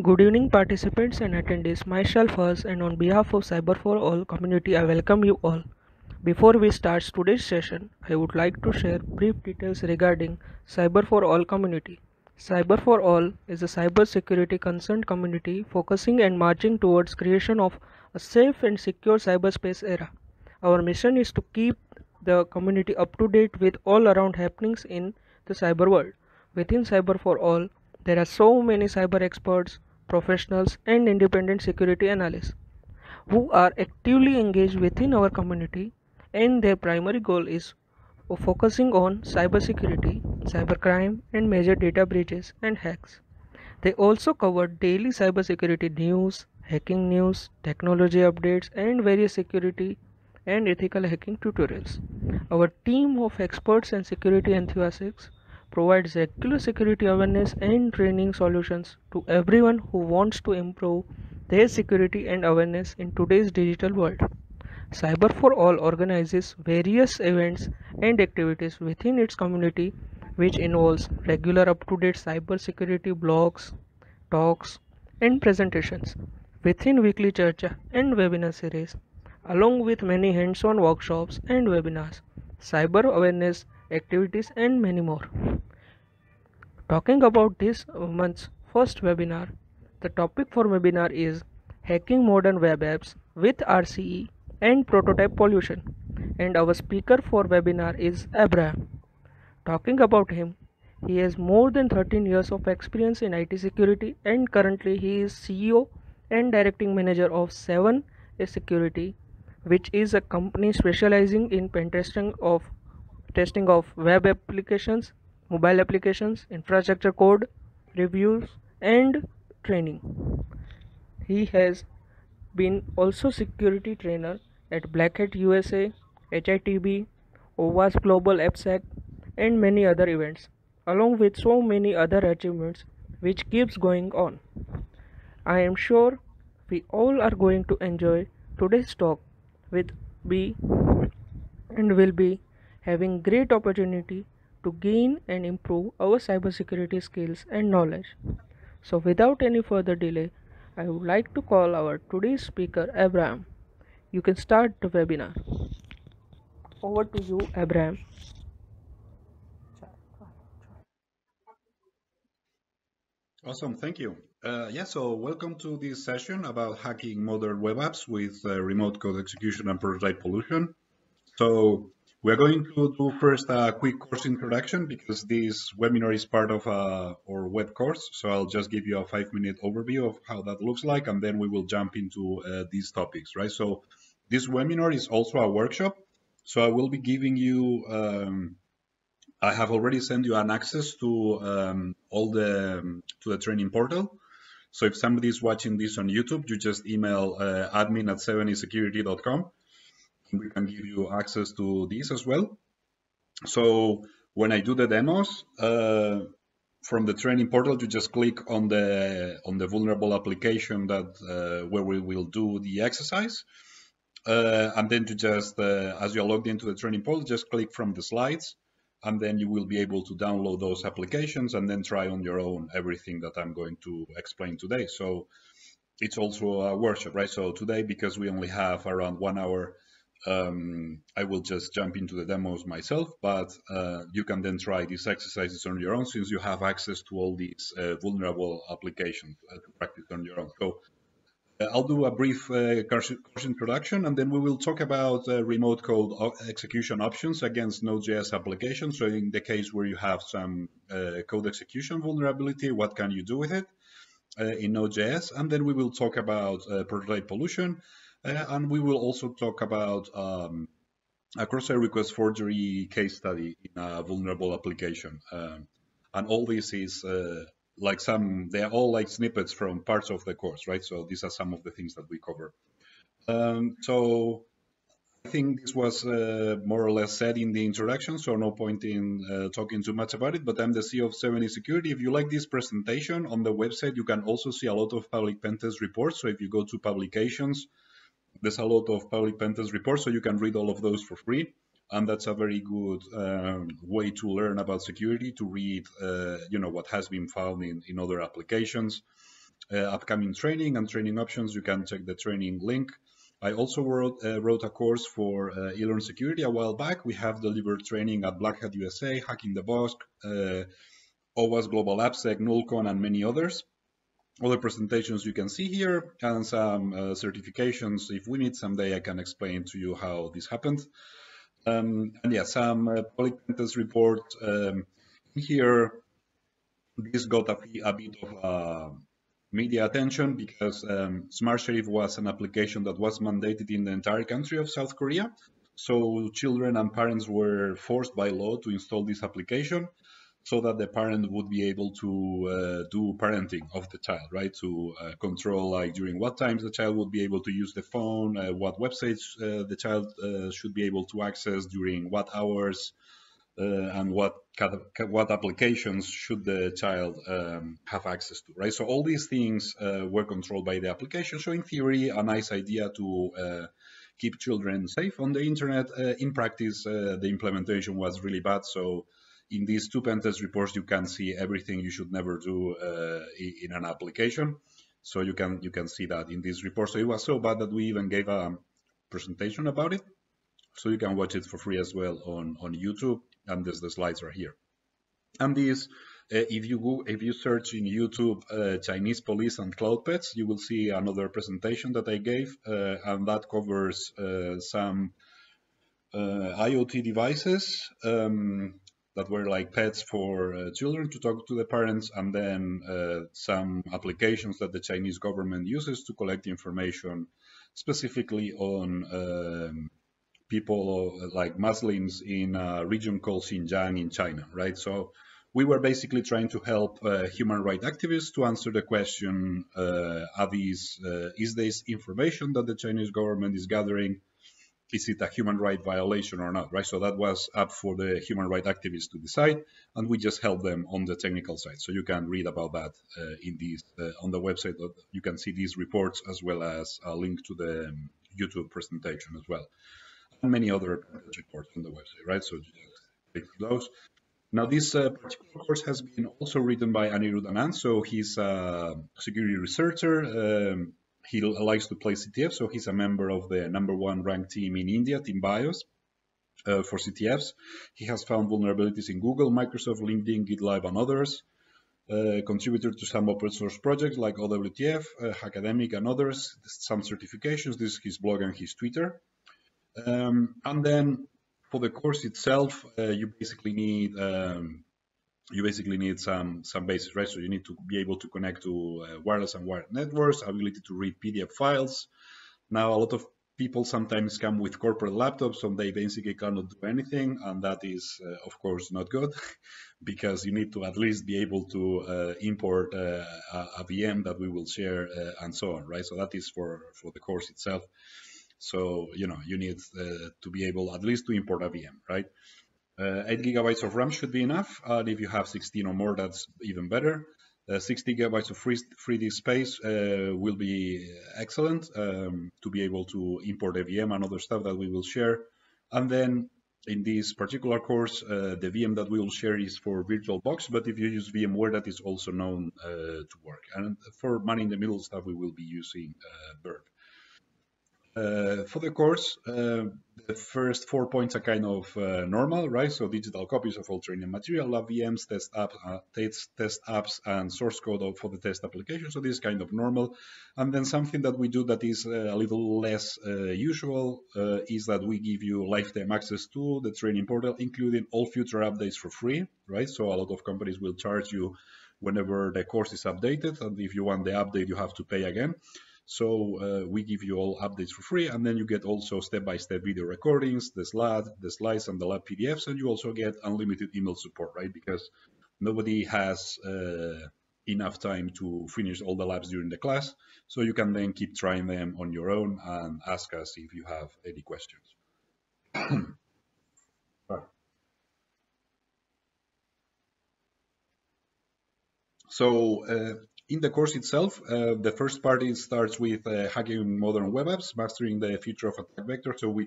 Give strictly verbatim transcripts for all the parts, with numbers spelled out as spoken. Good evening participants and attendees, myself Hers and on behalf of Cyber for All community I welcome you all. Before we start today's session, I would like to share brief details regarding Cyber for All community. Cyber for All is a cybersecurity concerned community focusing and marching towards creation of a safe and secure cyberspace era. Our mission is to keep the community up to date with all around happenings in the cyber world. Within Cyber for All, there are so many cyber experts, professionals and independent security analysts who are actively engaged within our community, and their primary goal is focusing on cybersecurity, cybercrime and major data breaches and hacks. They also cover daily cybersecurity news, hacking news, technology updates and various security and ethical hacking tutorials. Our team of experts and security enthusiasts provides regular security awareness and training solutions to everyone who wants to improve their security and awareness in today's digital world. Cyber for All organizes various events and activities within its community, which involves regular up-to-date cybersecurity blogs, talks, and presentations within weekly charcha and webinar series, along with many hands-on workshops and webinars, cyber awareness activities and many more. Talking about this month's first webinar, the topic for webinar is Hacking Modern Web Apps with R C E and Prototype Pollution, and our speaker for webinar is Abraham. Talking about him, he has more than thirteen years of experience in I T security and currently he is C E O and Directing Manager of seven A security, which is a company specializing in pen testing of testing of web applications, mobile applications, infrastructure code, reviews and training. He has been also security trainer at Black Hat U S A, H I T B, OWASP Global AppSec and many other events, along with so many other achievements which keeps going on. I am sure we all are going to enjoy today's talk with B and will be having great opportunity to gain and improve our cybersecurity skills and knowledge. So without any further delay, I would like to call our today's speaker Abraham. You can start the webinar. Over to you, Abraham. Awesome, thank you. Uh, yeah, so welcome to this session about hacking modern web apps with uh, remote code execution and prototype pollution. So we're going to do first a quick course introduction because this webinar is part of uh, our web course. So I'll just give you a five minute overview of how that looks like, and then we will jump into uh, these topics, right? So this webinar is also a workshop. So I will be giving you, um, I have already sent you an access to um, all the, um, to the training portal. So if somebody is watching this on YouTube, you just email uh, admin at seven A security dot com. We can give you access to these as well. So when I do the demos uh, from the training portal, you just click on the on the vulnerable application that uh, where we will do the exercise, uh, and then to just uh, as you're logged into the training portal, just click from the slides, and then you will be able to download those applications and then try on your own everything that I'm going to explain today. So it's also a workshop, right? So today, because we only have around one hour. Um, I will just jump into the demos myself, but uh, you can then try these exercises on your own since you have access to all these uh, vulnerable applications uh, to practice on your own. So uh, I'll do a brief uh, course introduction, and then we will talk about uh, remote code execution options against Node dot J S applications. So in the case where you have some uh, code execution vulnerability, what can you do with it uh, in Node dot J S? And then we will talk about uh, prototype pollution. Uh, and we will also talk about um, a cross-site request forgery case study in a vulnerable application. Um, and all this is uh, like some, they're all like snippets from parts of the course, right? So these are some of the things that we cover. Um, so I think this was uh, more or less said in the introduction, so no point in uh, talking too much about it, but I'm the C E O of seven A security. If you like this presentation, on the website, you can also see a lot of public pen test reports. So if you go to publications, there's a lot of public pen test reports, so you can read all of those for free. And that's a very good um, way to learn about security, to read, uh, you know, what has been found in, in other applications. uh, upcoming training and training options. You can check the training link. I also wrote, uh, wrote a course for uh, eLearnSecurity a while back. We have delivered training at Black Hat U S A, Hacking the Box, uh, OWASP Global AppSec, NullCon, and many others. Other presentations you can see here, and some uh, certifications. If we meet someday, I can explain to you how this happened. Um, and yeah, some uh, public test report um, here. This got a, a bit of uh, media attention because um, SmartSheriff was an application that was mandated in the entire country of South Korea. So children and parents were forced by law to install this application, so that the parent would be able to uh, do parenting of the child, right? To uh, control, like, during what times the child would be able to use the phone, uh, what websites uh, the child uh, should be able to access, during what hours, uh, and what what applications should the child um, have access to, right? So all these things uh, were controlled by the application. So in theory, a nice idea to uh, keep children safe on the internet. Uh, in practice, uh, the implementation was really bad. So in these two pen test reports, you can see everything you should never do uh, in an application. So you can you can see that in this report. So it was so bad that we even gave a presentation about it. So you can watch it for free as well on on YouTube. And this, the slides are here. And these, uh, if you go, if you search in YouTube uh, Chinese police and cloud pets, you will see another presentation that I gave, uh, and that covers uh, some uh, IoT devices. Um, that were like pets for uh, children to talk to the parents, and then uh, some applications that the Chinese government uses to collect information specifically on um, people like Muslims in a region called Xinjiang in China, right? So we were basically trying to help uh, human rights activists to answer the question, uh, are these, uh, is this information that the Chinese government is gathering, is it a human right violation or not, right? So that was up for the human rights activists to decide, and we just help them on the technical side. So you can read about that uh, in these uh, on the website. You can see these reports as well as a link to the um, YouTube presentation as well, and many other reports on the website, right? So just click those. Now, this uh, particular course has been also written by Anirudh Anand. So he's a security researcher. Um, He likes to play C T F, so he's a member of the number one ranked team in India, Team BIOS, uh, for C T Fs. He has found vulnerabilities in Google, Microsoft, LinkedIn, GitLab, and others. Uh, contributed to some open source projects like O W T F, uh, Hackademic, and others. Some certifications. This is his blog and his Twitter. Um, and then for the course itself, uh, you basically need um, You basically need some some basics, right? So you need to be able to connect to uh, wireless and wired networks, ability to read P D F files. Now, a lot of people sometimes come with corporate laptops, so they basically cannot do anything, and that is, uh, of course, not good, because you need to at least be able to uh, import uh, a, a V M that we will share uh, and so on, right? So that is for for the course itself. So you know you need uh, to be able at least to import a V M, right? Uh, eight gigabytes of RAM should be enough, and if you have sixteen or more, that's even better. Uh, sixty gigabytes of free, free disk space uh, will be excellent um, to be able to import a V M and other stuff that we will share. And then in this particular course, uh, the V M that we will share is for VirtualBox, but if you use VMware, that is also known uh, to work. And for man-in-the-middle stuff, we will be using uh, Burp. Uh, for the course, uh, the first four points are kind of uh, normal, right? So digital copies of all training material, lab V Ms, test apps, uh, test, test apps, and source code for the test application. So this is kind of normal. And then something that we do that is uh, a little less uh, usual uh, is that we give you lifetime access to the training portal, including all future updates for free, right? So a lot of companies will charge you whenever the course is updated, and if you want the update, you have to pay again. So uh, we give you all updates for free, and then you get also step-by-step video recordings, the slide, the slides, and the lab P D Fs, and you also get unlimited email support, right? Because nobody has uh, enough time to finish all the labs during the class, so you can then keep trying them on your own and ask us if you have any questions. So. Uh, In the course itself, uh, the first part is starts with uh, hacking modern web apps, mastering the future of attack vector. So we,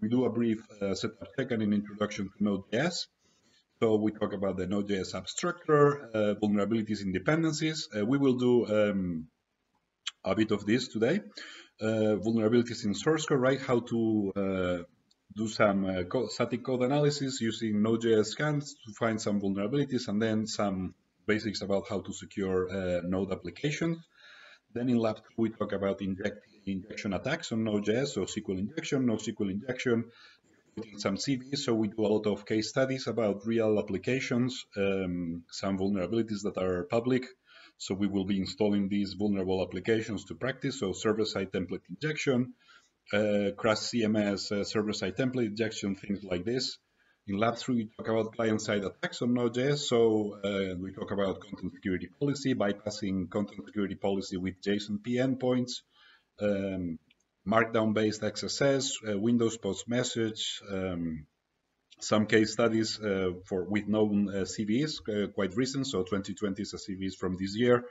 we do a brief uh, setup check and an introduction to Node.js. So we talk about the Node.js abstractor, uh, vulnerabilities and dependencies. Uh, we will do um, a bit of this today. Uh, vulnerabilities in source code, right? How to uh, do some uh, co static code analysis using Node.js scans to find some vulnerabilities, and then some basics about how to secure uh, Node applications. Then in lab two, we talk about inject injection attacks on Node.js, so S Q L injection, NoSQL injection, some C V Es. So we do a lot of case studies about real applications, um, some vulnerabilities that are public. So we will be installing these vulnerable applications to practice. So server-side template injection, uh, C R A S C M S, uh, server-side template injection, things like this. In lab three, we talk about client-side attacks on Node.js. So uh, we talk about content security policy, bypassing content security policy with JSON-P endpoints, um, Markdown-based X S S, uh, Windows post message, um, some case studies uh, for with known uh, C V Es, uh, quite recent, so twenty twenty is a C V Es from this year.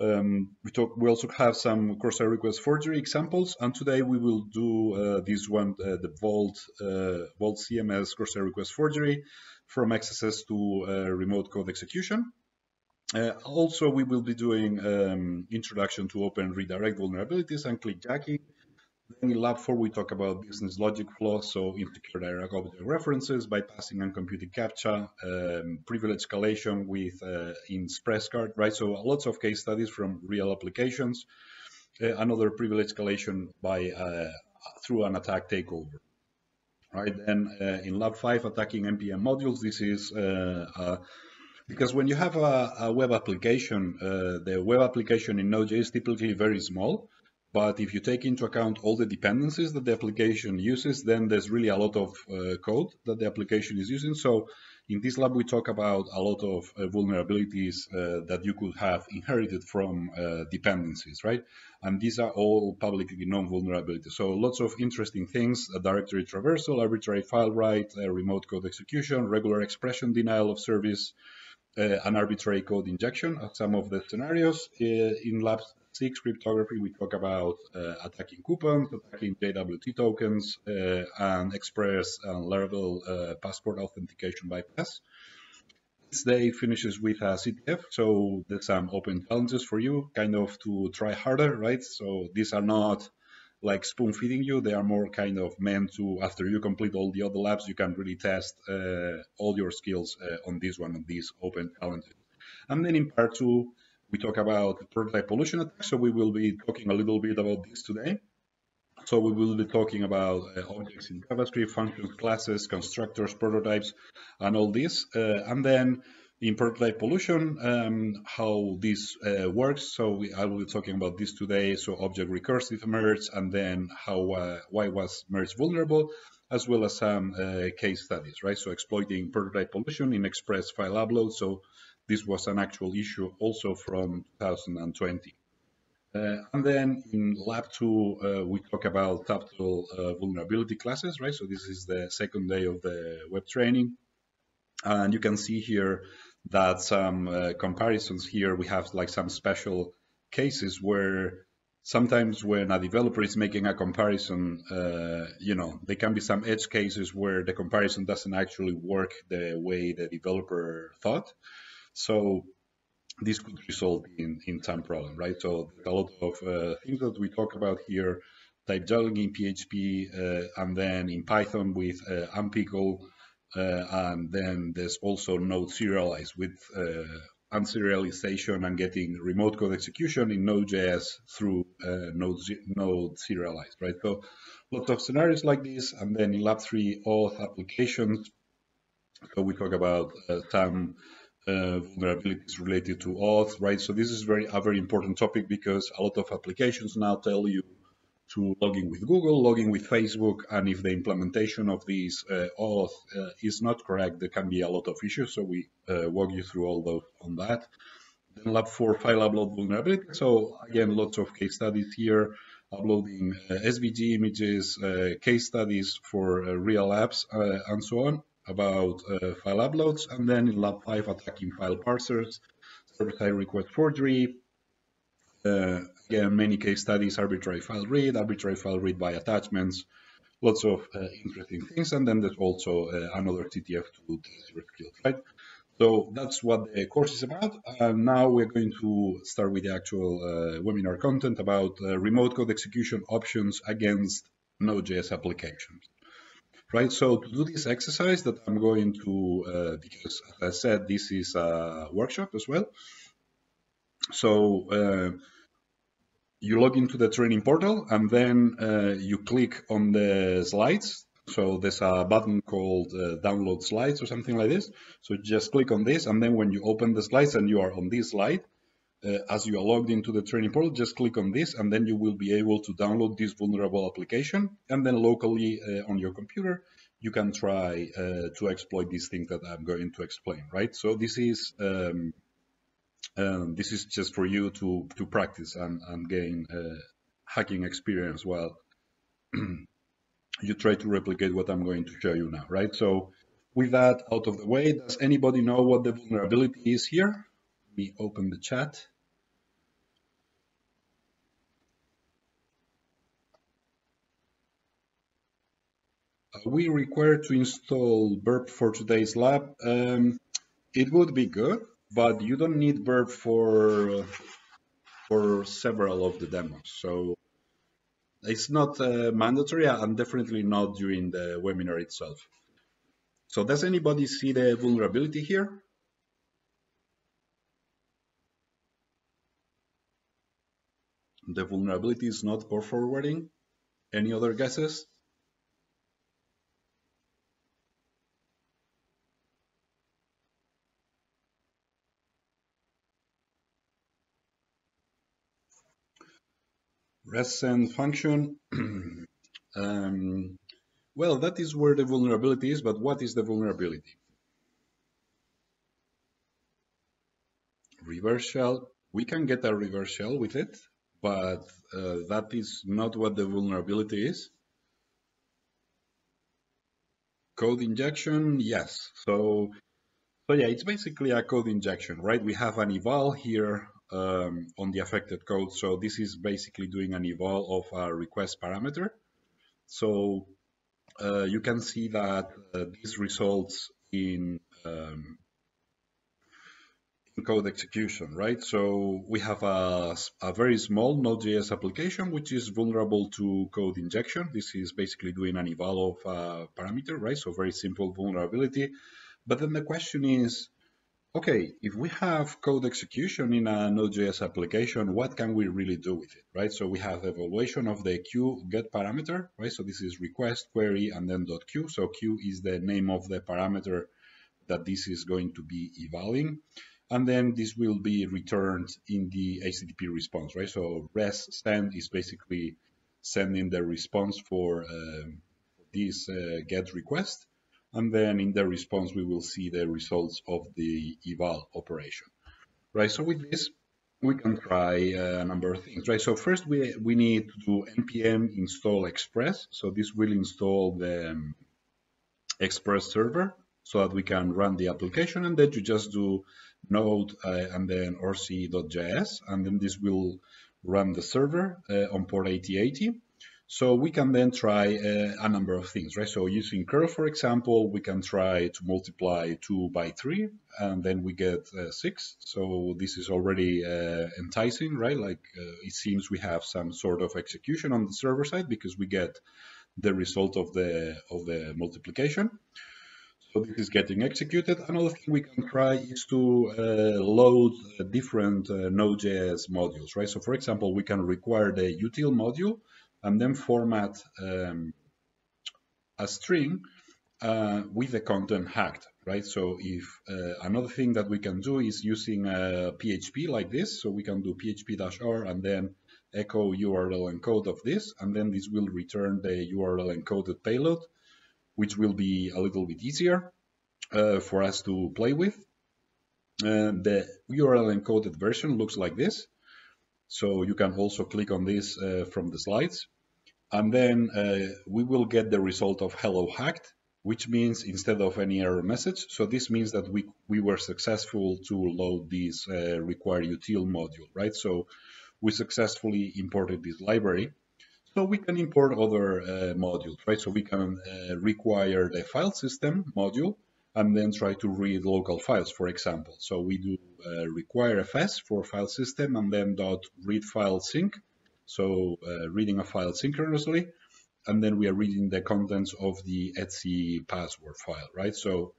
Um, we, talk, we also have some Corsair request forgery examples, and today we will do uh, this one, uh, the Bolt, uh, Bolt C M S Corsair request forgery, from X S S to uh, remote code execution. Uh, also, we will be doing um, introduction to open redirect vulnerabilities and clickjacking. Then in lab four, we talk about business logic flaws, so insecure direct object references, bypassing and computing captcha, um, privilege escalation with uh, Express card, right? So lots of case studies from real applications. Uh, another privilege escalation by uh, through an attack takeover, right? Then uh, in lab five, attacking npm modules. This is uh, uh, because when you have a, a web application, uh, the web application in Node.js is typically very small. But if you take into account all the dependencies that the application uses, then there's really a lot of uh, code that the application is using. So in this lab, we talk about a lot of uh, vulnerabilities uh, that you could have inherited from uh, dependencies, right? And these are all publicly known vulnerabilities. So lots of interesting things, uh, directory traversal, arbitrary file write, uh, remote code execution, regular expression denial of service, uh, and arbitrary code injection are some of the scenarios uh, in labs. Six, cryptography, we talk about uh, attacking coupons, attacking J W T tokens, uh, and Express and Laravel uh, passport authentication bypass. This day finishes with a C T F, so there's some open challenges for you, kind of to try harder, right? So these are not like spoon feeding you, they are more kind of meant to, after you complete all the other labs, you can really test uh, all your skills uh, on this one, on these open challenges. And then in part two, we talk about prototype pollution attacks, so we will be talking a little bit about this today. So we will be talking about uh, objects in JavaScript, functions, classes, constructors, prototypes, and all this. Uh, and then in prototype pollution, um, how this uh, works. So we, I will be talking about this today. So object recursive merge, and then how uh, why was merge vulnerable, as well as some uh, case studies, right? So exploiting prototype pollution in Express file upload. So this was an actual issue also from two thousand twenty. Uh, and then in lab two, uh, we talk about Toptal uh, vulnerability classes, right? So this is the second day of the web training. And you can see here that some uh, comparisons here, we have like some special cases where sometimes when a developer is making a comparison, uh, you know, there can be some edge cases where the comparison doesn't actually work the way the developer thought. So this could result in, in some problem, right? So a lot of uh, things that we talk about here, type juggling in P H P, uh, and then in Python with uh, unpickle, uh, and then there's also node serialize with uh, unserialization and getting remote code execution in Node.js through uh, node, node serialize, right? So lots of scenarios like this, and then in lab three, auth applications. So we talk about uh, some Uh, vulnerabilities related to auth, right? So this is very a very important topic because a lot of applications now tell you to log in with Google, log in with Facebook, and if the implementation of these uh, auth uh, is not correct, there can be a lot of issues. So we uh, walk you through all those on that. Then lab four, file upload vulnerability. So again, lots of case studies here, uploading uh, S V G images, uh, case studies for uh, real apps, uh, and so on, about uh, file uploads. And then in lab five, attacking file parsers, server-side request forgery. Uh, again, many case studies, arbitrary file read, arbitrary file read by attachments, lots of uh, interesting things. And then there's also uh, another C T F to cybersecurity, right? So that's what the course is about. Uh, now we're going to start with the actual uh, webinar content about uh, remote code execution options against Node.js applications. Right, so to do this exercise that I'm going to, uh, because as I said, this is a workshop as well. So uh, you log into the training portal and then uh, you click on the slides. So there's a button called uh, download slides or something like this. So just click on this, and then when you open the slides and you are on this slide, Uh, as you are logged into the training portal, just click on this, and then you will be able to download this vulnerable application. And then locally uh, on your computer, you can try uh, to exploit these things that I'm going to explain, right? So this is um, um, this is just for you to, to practice and, and gain uh, hacking experience while you try to replicate what I'm going to show you now, right? So with that out of the way, does anybody know what the vulnerability is here? Let me open the chat. Are we required to install Burp for today's lab? Um, it would be good, but you don't need Burp for, for several of the demos. So it's not uh, mandatory, and definitely not during the webinar itself. So does anybody see the vulnerability here? The vulnerability is not port forwarding. Any other guesses? Rest send function. um, well, that is where the vulnerability is, but what is the vulnerability? Reverse shell. We can get a reverse shell with it, but uh, that is not what the vulnerability is. Code injection, yes. So, so yeah, it's basically a code injection, right? We have an eval here um, on the affected code. So this is basically doing an eval of a request parameter. So uh, you can see that uh, this results in um, code execution, right? So we have a, a very small Node.js application which is vulnerable to code injection. This is basically doing an eval of a parameter, right? So very simple vulnerability. But then the question is, okay, if we have code execution in a Node.js application, what can we really do with it, right? So we have evaluation of the Q get parameter, right? So this is request, query, and then dot Q. So Q is the name of the parameter that this is going to be evaluating. And then this will be returned in the H T T P response, right? So rest send is basically sending the response for uh, this uh, get request. And then in the response, we will see the results of the eval operation, right? So with this, we can try a number of things, right? So first we, we need to do npm install Express. So this will install the um, Express server so that we can run the application, and then you just do node uh, and then R C E dot J S, and then this will run the server uh, on port eighty eighty. So we can then try uh, a number of things, right? So using curl, for example, we can try to multiply two by three, and then we get uh, six. So this is already uh, enticing, right? Like uh, it seems we have some sort of execution on the server side because we get the result of the of the multiplication. So this is getting executed. Another thing we can try is to uh, load different uh, Node.js modules, right? So for example, we can require the util module and then format um, a string uh, with the content hacked, right? So if uh, another thing that we can do is using a P H P like this. So we can do P H P dash R and then echo U R L encode of this, and then this will return the U R L encoded payload, which will be a little bit easier uh, for us to play with. Uh, the U R L encoded version looks like this. So you can also click on this uh, from the slides. And then uh, we will get the result of hello hacked, which means instead of any error message. So this means that we, we were successful to load this uh, require util module, right? So we successfully imported this library. So we can import other uh, modules, right? So we can uh, require the file system module and then try to read local files, for example. So we do uh, require F S for file system and then dot read file sync. So uh, reading a file synchronously, and then we are reading the contents of the etc password file, right? So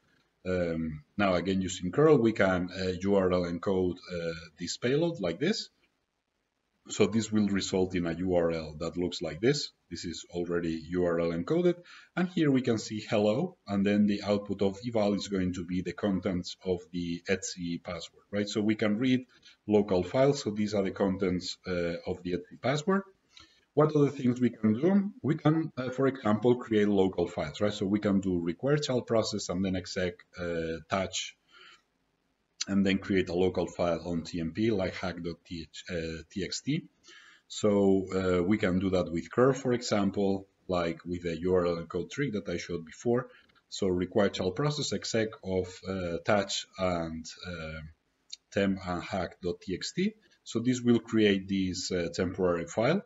um, now again, using curl, we can uh, U R L encode uh, this payload like this. So this will result in a U R L that looks like this. This is already U R L encoded. And here we can see hello, and then the output of eval is going to be the contents of the etc password, right? So we can read local files. So these are the contents uh, of the etc password. What other things we can do? We can, uh, for example, create local files, right? So we can do require child process and then exec uh, touch and then create a local file on T M P like hack dot t x t. So uh, we can do that with curl, for example, like with a U R L encode trick that I showed before. So require child process exec of uh, touch and uh, temp and hack dot t x t. So this will create this uh, temporary file.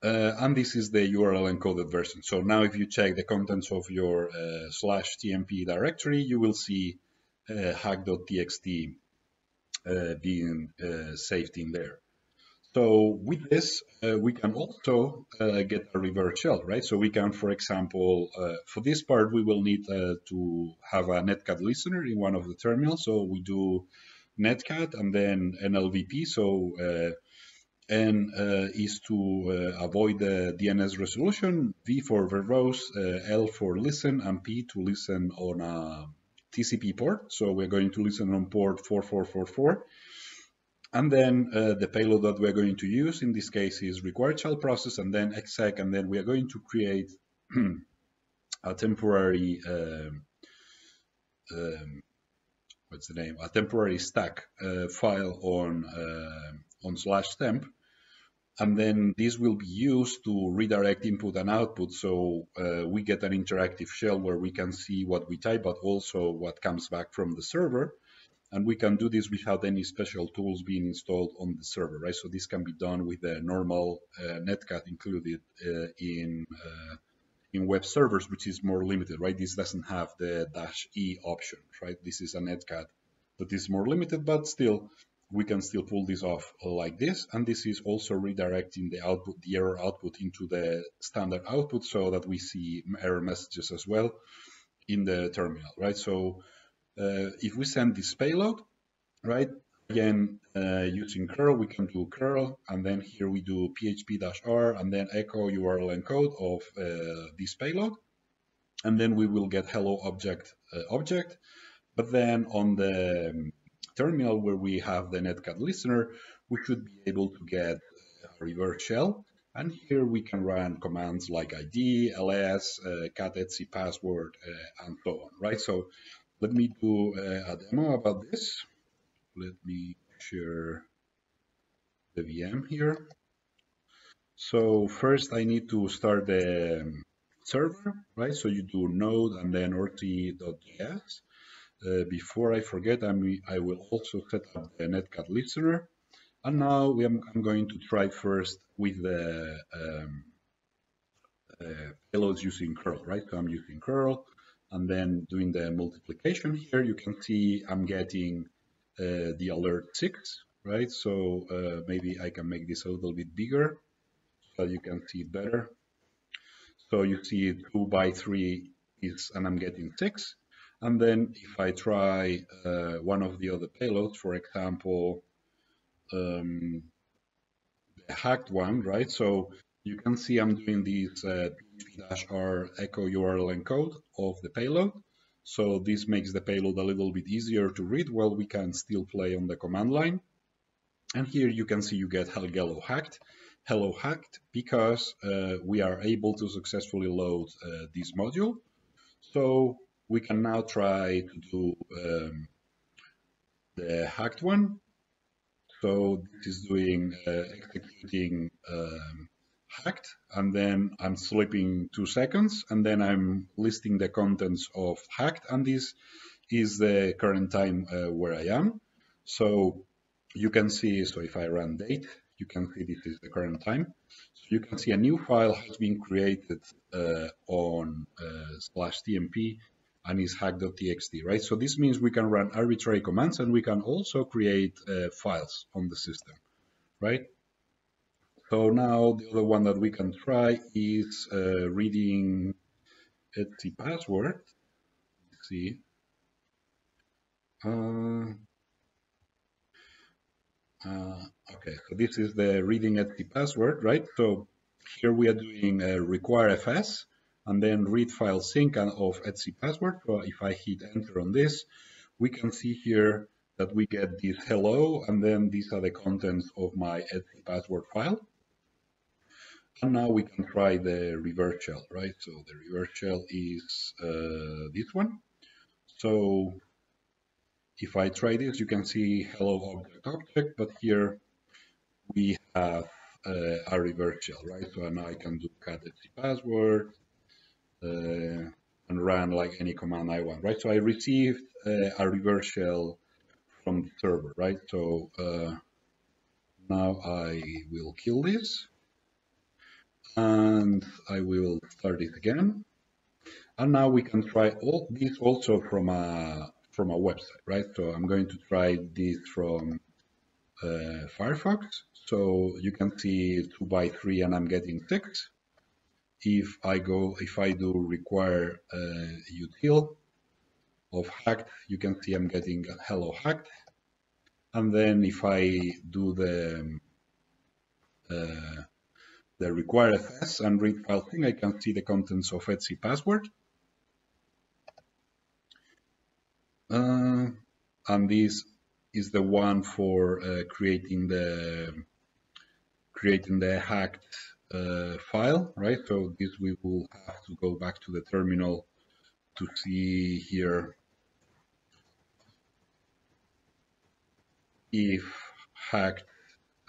Uh, and this is the U R L encoded version. So now if you check the contents of your uh, slash T M P directory, you will see Uh, hack dot t x t uh, being uh, saved in there. So with this, uh, we can also uh, get a reverse shell, right? So we can, for example, uh, for this part, we will need uh, to have a netcat listener in one of the terminals. So we do netcat and then N L V P. So uh, N uh, is to uh, avoid the D N S resolution, V for verbose, uh, L for listen, and P to listen on a T C P port. So we're going to listen on port four four four four. And then uh, the payload that we're going to use in this case is require child process and then exec, and then we are going to create a temporary um, um, what's the name a temporary stack uh, file on uh, on slash temp, and then this will be used to redirect input and output. So uh, we get an interactive shell where we can see what we type, but also what comes back from the server. And we can do this without any special tools being installed on the server, right? So this can be done with the normal uh, netcat included uh, in, uh, in web servers, which is more limited, right? This doesn't have the dash E option, right? This is a netcat that is more limited, but still, we can still pull this off like this. And this is also redirecting the output, the error output into the standard output so that we see error messages as well in the terminal, right? So uh, if we send this payload, right, again, uh, using curl, we can do curl, and then here we do p h p dash r and then echo U R L encode of uh, this payload. And then we will get hello object uh, object. But then on the um, terminal where we have the netcat listener, we should be able to get a reverse shell. And here we can run commands like I D, L S, uh, cat etc password, uh, and so on, right? So let me do uh, a demo about this. Let me share the V M here. So first I need to start the server, right? So you do node and then R C E dot J S. Uh, before I forget, I, mean, I will also set up the netcat listener. And now we am, I'm going to try first with the um, uh, payloads using curl, right? So I'm using curl and then doing the multiplication here. You can see I'm getting uh, the alert six, right? So uh, maybe I can make this a little bit bigger so you can see it better. So you see two by three is, and I'm getting six. And then if I try uh, one of the other payloads, for example, um, the hacked one, right? So you can see I'm doing this uh, p h p dash r echo U R L encode of the payload. So this makes the payload a little bit easier to read while we can still play on the command line. And here you can see you get hello hacked, hello hacked, because uh, we are able to successfully load uh, this module. So we can now try to do um, the hacked one. So this is doing uh, executing um, hacked, and then I'm sleeping two seconds, and then I'm listing the contents of hacked, and this is the current time uh, where I am. So you can see, so if I run date you can see this is the current time. So you can see a new file has been created uh, on uh, slash tmp and is hack dot t x t, right? So this means we can run arbitrary commands and we can also create uh, files on the system, right? So now the other one that we can try is uh, reading Etsy password. Let's see. Uh, uh, okay, so this is the reading Etsy password, right? So here we are doing uh, require F S and then read file sync of Etsy password. So if I hit enter on this, we can see here that we get this hello, and then these are the contents of my Etsy password file. And now we can try the reverse shell, right? So the reverse shell is uh, this one. So if I try this, you can see hello object object, but here we have uh, a reverse shell, right? So now I can do cat Etsy password uh, and run like any command I want, right? So I received uh, a reverse shell from the server, right? So uh, now I will kill this. And I will start it again. And now we can try all this also from a from a website, right? So I'm going to try this from uh, Firefox. So you can see two by three, and I'm getting six. If I go, if I do require uh, util of hacked, you can see I'm getting hello hacked. And then if I do the uh, the require F S and read file thing, I can see the contents of Etsy password. Uh, and this is the one for uh, creating the creating the hacked uh, file, right? So this we will have to go back to the terminal to see here if hacked.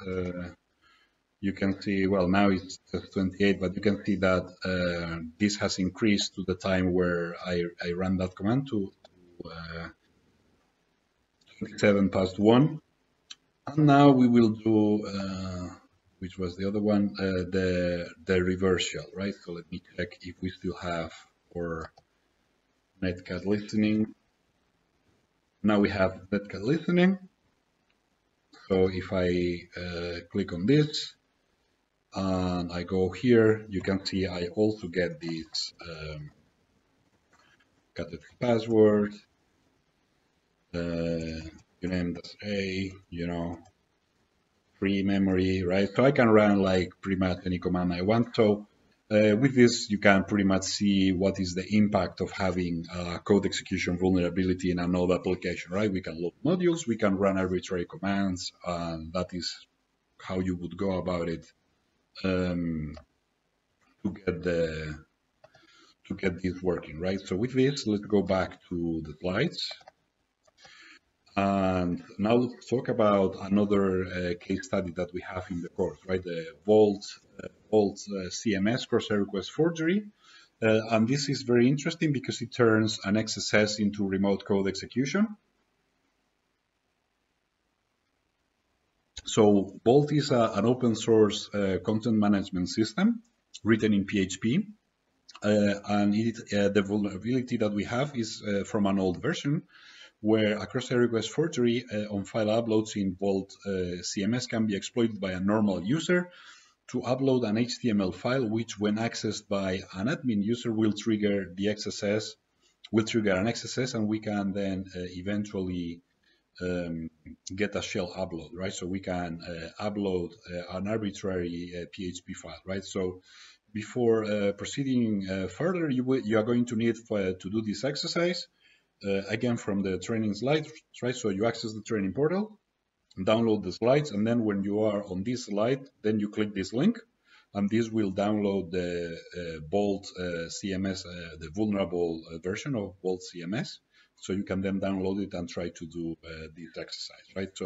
Uh, You can see, well, now it's just twenty-eight, but you can see that uh, this has increased to the time where I, I ran that command to, to uh, twenty-seven past one. And now we will do, uh, which was the other one, uh, the, the reverse shell, right? So let me check if we still have our netcat listening. Now we have netcat listening. So if I uh, click on this, and I go here, you can see I also get this um, cat Etsy password, uh, your name does a, you know, free memory, right? So I can run like pretty much any command I want. So uh, with this, you can pretty much see what is the impact of having a code execution vulnerability in a Node application, right? We can load modules, we can run arbitrary commands, and that is how you would go about it. Um, to get the to get this working, right? So with this, let's go back to the slides, and now let's talk about another uh, case study that we have in the course, right? The Bolt uh, Bolt uh, C M S cross-site request forgery, uh, and this is very interesting because it turns an X S S into remote code execution. So Bolt is a, an open source uh, content management system written in P H P, uh, and it, uh, the vulnerability that we have is uh, from an old version where a cross-site request forgery uh, on file uploads in Bolt uh, C M S can be exploited by a normal user to upload an H T M L file, which when accessed by an admin user will trigger the X S S, will trigger an X S S, and we can then uh, eventually Um, get a shell upload, right? So we can uh, upload uh, an arbitrary uh, P H P file, right? So before uh, proceeding uh, further, you, you are going to need for, uh, to do this exercise, uh, again from the training slides, right? So you access the training portal, download the slides, and then when you are on this slide, then you click this link, and this will download the uh, Bolt uh, C M S, uh, the vulnerable uh, version of Bolt C M S. So you can then download it and try to do uh, this exercise, right? So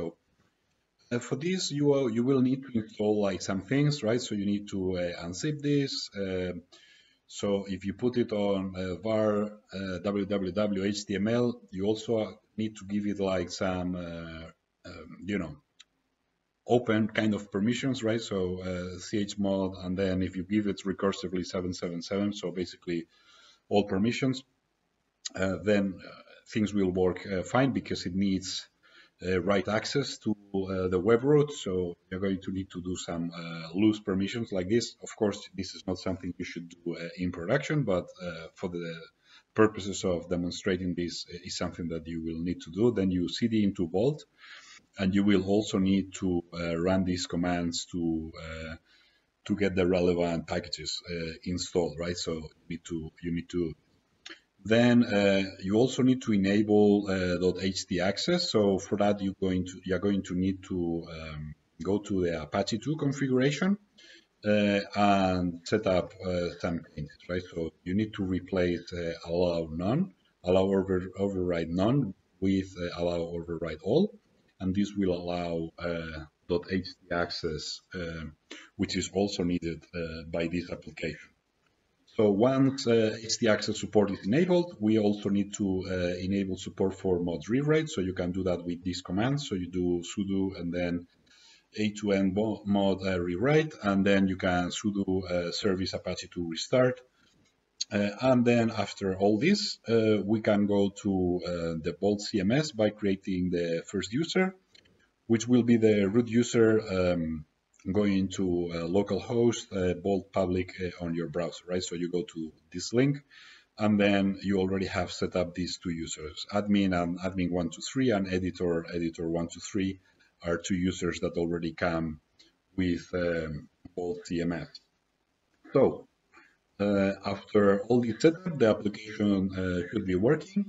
uh, for this, you are, you will need to install like some things, right? So you need to uh, unzip this. Uh, so if you put it on uh, var uh, www H T M L, you also need to give it like some, uh, um, you know, open kind of permissions, right? So uh, chmod, and then if you give it recursively seven seven seven, so basically all permissions, uh, then uh, things will work uh, fine, because it needs uh, write access to uh, the web root. So you're going to need to do some uh, loose permissions like this. Of course, this is not something you should do uh, in production, but uh, for the purposes of demonstrating this is something that you will need to do. Then you cd into Bolt, and you will also need to uh, run these commands to uh, to get the relevant packages uh, installed, right? So you need to you need to then uh, you also need to enable uh, .ht access. So for that, you're going to you're going to need to um, go to the Apache two configuration uh, and set up uh, some changes, right? So you need to replace uh, allow none, allow over, override none with uh, allow override all. And this will allow uh, .ht access, uh, which is also needed uh, by this application. So once uh, H T access support is enabled, we also need to uh, enable support for mods rewrite. So you can do that with this command. So you do sudo and then a two n mod uh, rewrite, and then you can sudo uh, service apache two restart. Uh, and then after all this, uh, we can go to uh, the Bolt C M S by creating the first user, which will be the root user um, going to uh, localhost uh, Bolt public uh, on your browser, right? So you go to this link, and then you already have set up these two users, admin and admin one two three, and editor editor one two three are two users that already come with um, Bolt C M S. So. Uh, after all the setup, the application uh, should be working.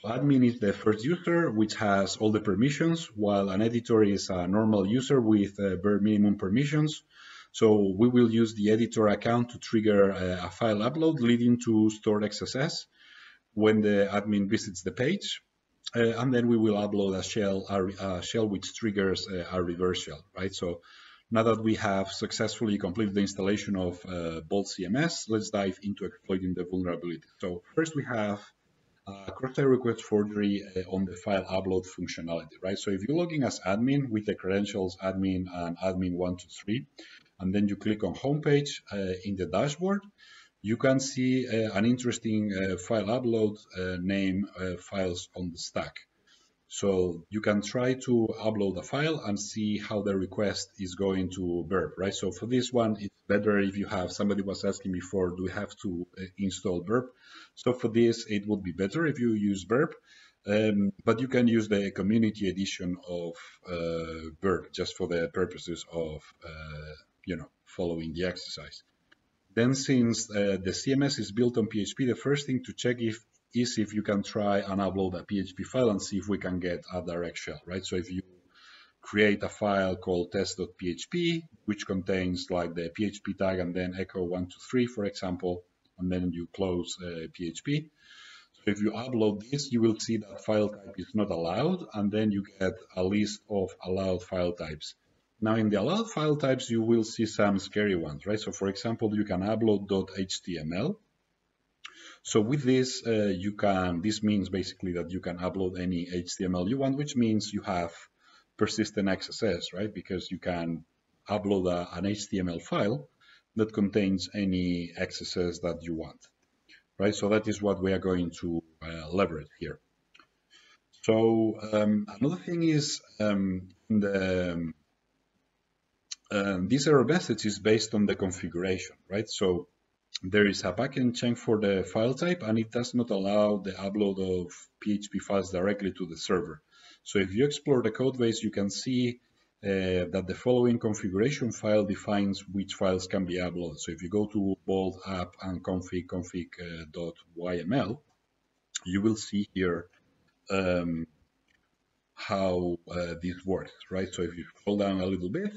So admin is the first user, which has all the permissions, while an editor is a normal user with uh, bare minimum permissions. So we will use the editor account to trigger uh, a file upload leading to stored X S S when the admin visits the page. Uh, and then we will upload a shell, a, a shell which triggers uh, a reverse shell, right? So now that we have successfully completed the installation of uh, Bolt C M S, let's dive into exploiting the vulnerability. So first we have a cross-site request forgery uh, on the file upload functionality, right? So if you log in as admin with the credentials admin and admin one two three, and then you click on homepage uh, in the dashboard, you can see uh, an interesting uh, file upload uh, name uh, files on the stack. So you can try to upload a file and see how the request is going to Burp, right? So for this one, it's better if you have, somebody was asking before, do we have to install Burp? So for this, it would be better if you use Burp, um, but you can use the community edition of uh, Burp just for the purposes of, uh, you know, following the exercise. Then since uh, the C M S is built on P H P, the first thing to check if is if you can try and upload a P H P file and see if we can get a direct shell, right? So if you create a file called test dot P H P, which contains like the P H P tag and then echo one two three, for example, and then you close uh, P H P. So if you upload this, you will see that file type is not allowed, and then you get a list of allowed file types. Now in the allowed file types, you will see some scary ones, right? So for example, you can upload .html. So with this, uh, you can, this means basically that you can upload any H T M L you want, which means you have persistent X S S, right? Because you can upload a, an H T M L file that contains any X S S that you want, right? So that is what we are going to uh, leverage here. So um, another thing is um, the, um, this error message is based on the configuration, right? So there is a backend chunk for the file type, and it does not allow the upload of P H P files directly to the server. So if you explore the code base, you can see uh, that the following configuration file defines which files can be uploaded. So if you go to Bolt app and config config.yml, uh, you will see here um, how uh, this works, right? So if you scroll down a little bit,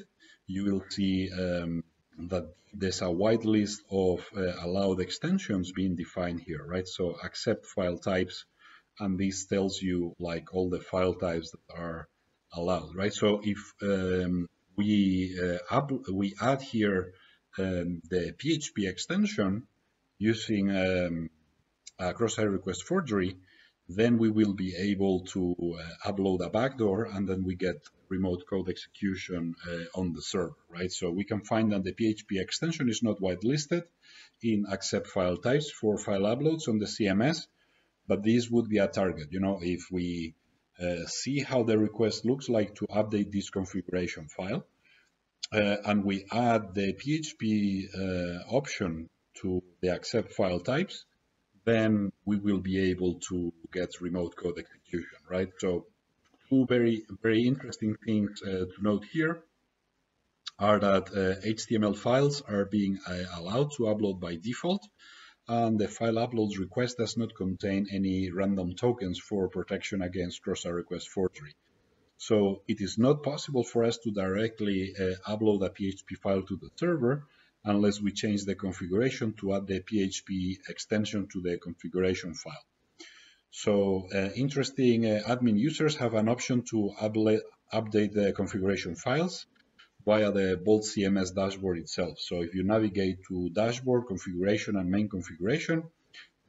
you will see um, that there's a wide list of uh, allowed extensions being defined here, right? So accept file types, and this tells you like all the file types that are allowed, right? So if um, we uh, up, we add here um, the P H P extension using um, a cross-site request forgery, then we will be able to uh, upload a backdoor, and then we get remote code execution uh, on the server, right? So we can find that the P H P extension is not whitelisted in accept file types for file uploads on the C M S, but this would be a target. You know, if we uh, see how the request looks like to update this configuration file, uh, and we add the P H P uh, option to the accept file types, then we will be able to get remote code execution, right? So two very, very interesting things uh, to note here are that uh, H T M L files are being uh, allowed to upload by default, and the file uploads request does not contain any random tokens for protection against cross-site request forgery. So it is not possible for us to directly uh, upload a P H P file to the server unless we change the configuration to add the P H P extension to the configuration file. So uh, interesting uh, admin users have an option to update the configuration files via the Bolt C M S dashboard itself. So if you navigate to dashboard, configuration, and main configuration,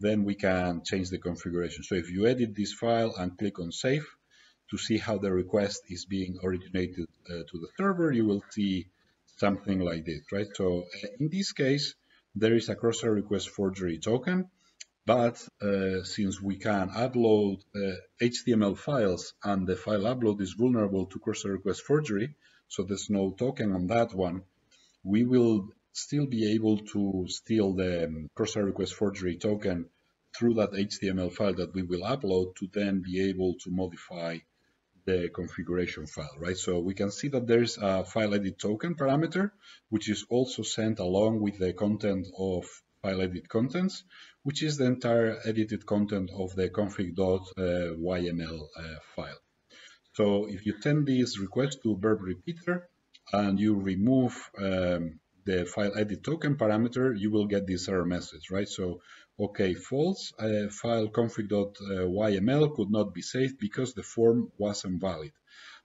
then we can change the configuration. So if you edit this file and click on save to see how the request is being originated uh, to the server, you will see something like this, right? So in this case, there is a cross-site request forgery token, but uh, since we can upload uh, H T M L files and the file upload is vulnerable to cross-site request forgery, so there's no token on that one, we will still be able to steal the cross-site request forgery token through that H T M L file that we will upload to then be able to modify the configuration file, right? So we can see that there's a file edit token parameter, which is also sent along with the content of file edit contents, which is the entire edited content of the config.yml uh, file. So if you send this request to Burp repeater and you remove um, the file edit token parameter, you will get this error message, right? So, okay, false, uh, file config.yml could not be saved because the form wasn't valid.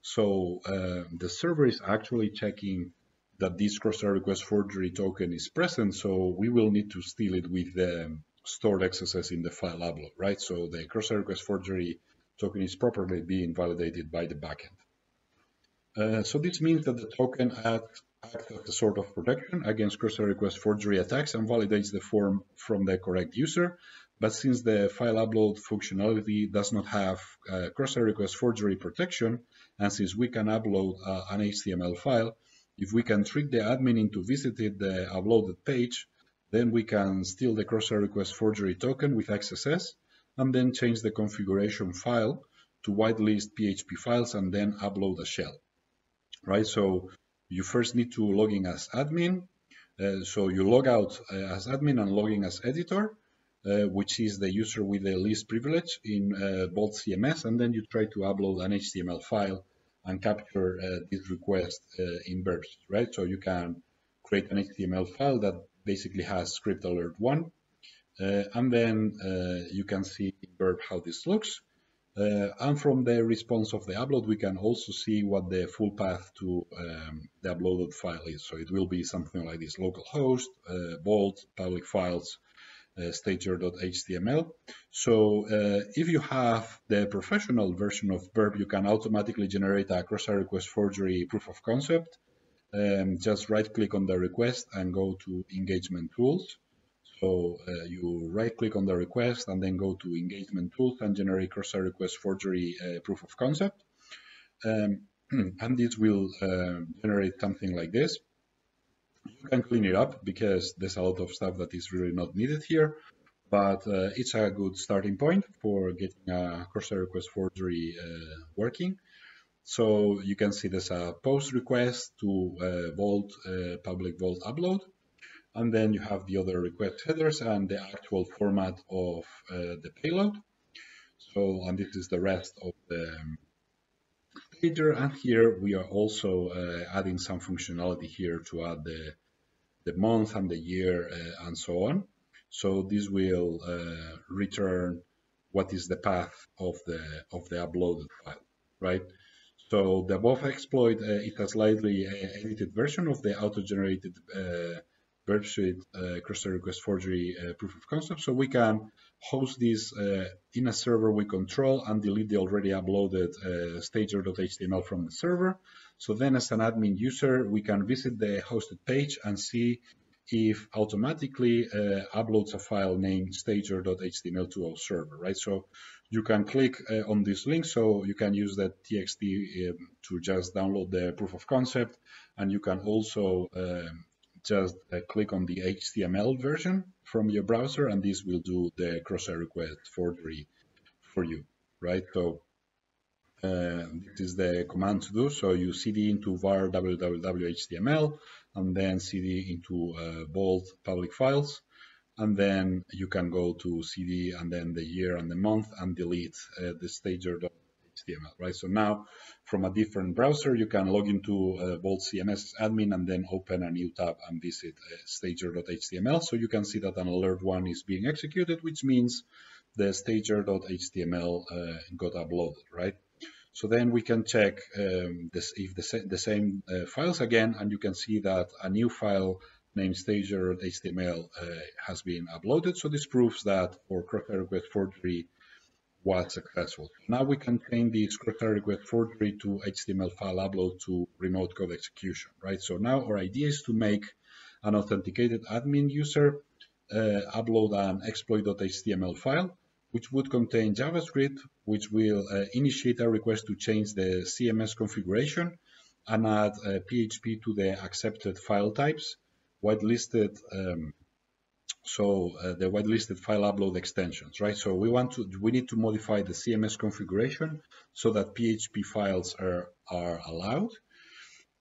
So uh, the server is actually checking that this cross-site request forgery token is present, so we will need to steal it with the stored X S S in the file upload, right? So the cross-site request forgery token is properly being validated by the backend. Uh, so this means that the token acts as a sort of protection against cross-site request forgery attacks and validates the form from the correct user. But since the file upload functionality does not have uh, cross-site request forgery protection, and since we can upload uh, an H T M L file, if we can trick the admin into visiting the uploaded page, then we can steal the cross-site request forgery token with X S S, and then change the configuration file to whitelist P H P files and then upload a shell, right? So you first need to log in as admin. Uh, so you log out uh, as admin and log in as editor, uh, which is the user with the least privilege in uh, Bolt C M S, and then you try to upload an H T M L file and capture uh, this request uh, in Burp, right? So you can create an H T M L file that basically has script alert one, Uh, and then uh, you can see in Burp how this looks. Uh, and from the response of the upload, we can also see what the full path to um, the uploaded file is. So it will be something like this: localhost, uh, bolt, public files, uh, stager.html. So uh, if you have the professional version of Burp, you can automatically generate a cross-site request forgery proof of concept. Um, just right-click on the request and go to Engagement Tools. So uh, you right-click on the request and then go to Engagement Tools and generate cross-site request forgery uh, proof of concept. Um, and this will uh, generate something like this. You can clean it up because there's a lot of stuff that is really not needed here, but uh, it's a good starting point for getting a cross-site request forgery uh, working. So you can see there's a post request to uh, Bolt, uh, public Bolt upload. And then you have the other request headers and the actual format of uh, the payload. So, and this is the rest of the stager. And here we are also uh, adding some functionality here to add the, the month and the year uh, and so on. So this will uh, return what is the path of the, of the uploaded file, right? So the above exploit uh, is a slightly edited version of the auto-generated uh, Burp Suite, uh, Cross-Site Request Forgery, uh, Proof of Concept. So we can host this uh, in a server we control and delete the already uploaded uh, stager.html from the server. So then as an admin user, we can visit the hosted page and see if automatically uh, uploads a file named stager.html to our server, right? So you can click uh, on this link, so you can use that T X T um, to just download the proof of concept, and you can also uh, just uh, click on the H T M L version from your browser, and this will do the cross-site request forgery for you, right? So uh, this is the command to do. So you cd into var www.html, and then cd into uh, bold public files, and then you can go to cd and then the year and the month and delete uh, the stager.html, right? So now from a different browser, you can log into uh, Bolt C M S admin and then open a new tab and visit uh, stager.html. So you can see that an alert one is being executed, which means the stager.html uh, got uploaded, right? So then we can check um, this, if the, sa the same uh, files again, and you can see that a new file named stager.html uh, has been uploaded. So this proves that our cross-site request forgery was successful. Now we can change this cross-site request forgery to H T M L file upload to remote code execution, right? So now our idea is to make an authenticated admin user uh, upload an exploit.html file, which would contain JavaScript, which will uh, initiate a request to change the C M S configuration and add uh, P H P to the accepted file types, whitelisted, um, so uh, the whitelisted file upload extensions, right? So we want to, we need to modify the C M S configuration so that P H P files are, are allowed.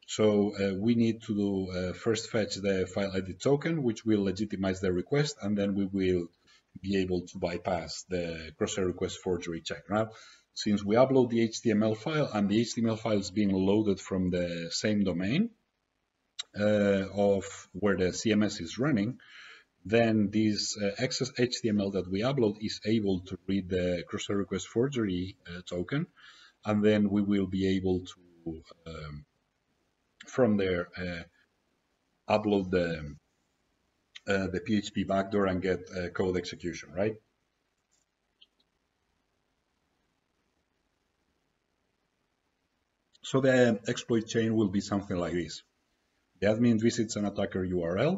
So uh, we need to do, uh, first fetch the file I D token, which will legitimize the request, and then we will be able to bypass the cross-site request forgery check. Now, since we upload the H T M L file and the H T M L file is being loaded from the same domain uh, of where the C M S is running, then this uh, excess H T M L that we upload is able to read the cross-site request forgery uh, token, and then we will be able to, um, from there, uh, upload the Uh, the P H P backdoor and get uh, code execution, right? So the exploit chain will be something like this. The admin visits an attacker U R L.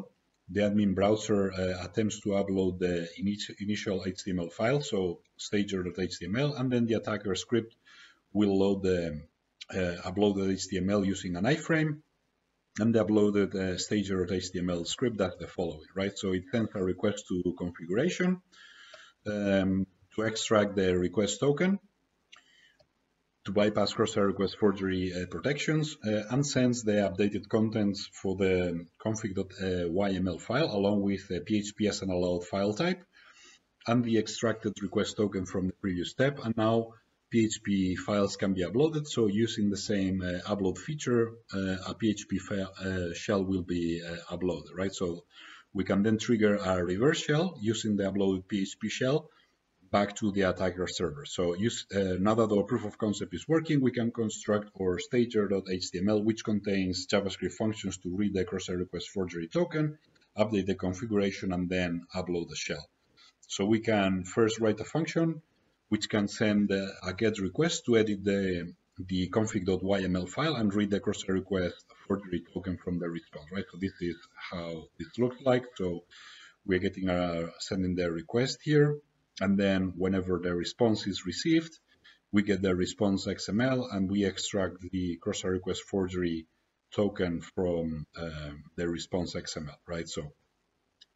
The admin browser uh, attempts to upload the initial H T M L file, so stager.html, and then the attacker script will load the uh, uploaded H T M L using an iframe. And the uploaded uh, stager.html script does the following, right? So it sends a request to configuration um, to extract the request token, to bypass cross-site request forgery uh, protections, uh, and sends the updated contents for the config.yml file along with the P H P as an allowed file type and the extracted request token from the previous step. And now P H P files can be uploaded, so using the same uh, upload feature, uh, a P H P file, uh, shell will be uh, uploaded, right? So we can then trigger a reverse shell using the uploaded P H P shell back to the attacker server. So use, uh, now that our proof of concept is working, we can construct our stager.html, which contains JavaScript functions to read the cross-site request forgery token, update the configuration, and then upload the shell. So we can first write a function which can send a GET request to edit the, the config.yml file and read the cross-site request forgery token from the response, right? So this is how this looks like. So we're getting a, sending the request here, and then whenever the response is received, we get the response X M L and we extract the cross-site request forgery token from um, the response X M L, right? So,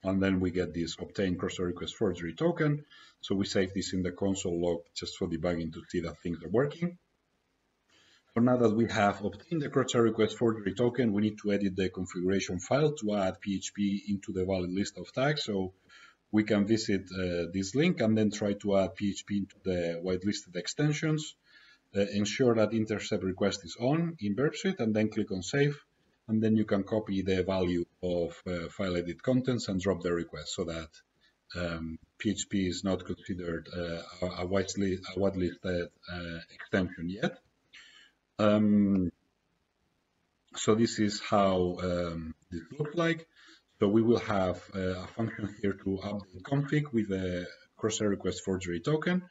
and then we get this obtain cross-site request forgery token. So we save this in the console log just for debugging to see that things are working. So now that we have obtained the cross-site request forgery token, we need to edit the configuration file to add P H P into the valid list of tags. So we can visit uh, this link and then try to add P H P into the whitelisted extensions. Uh, ensure that intercept request is on in Burp Suite and then click on save. And then you can copy the value of uh, file edit contents and drop the request so that um, P H P is not considered uh, a whitelisted whitelist, uh, extension yet. Um, so this is how um, this looks like. So we will have a function here to update config with a crosshair request forgery token.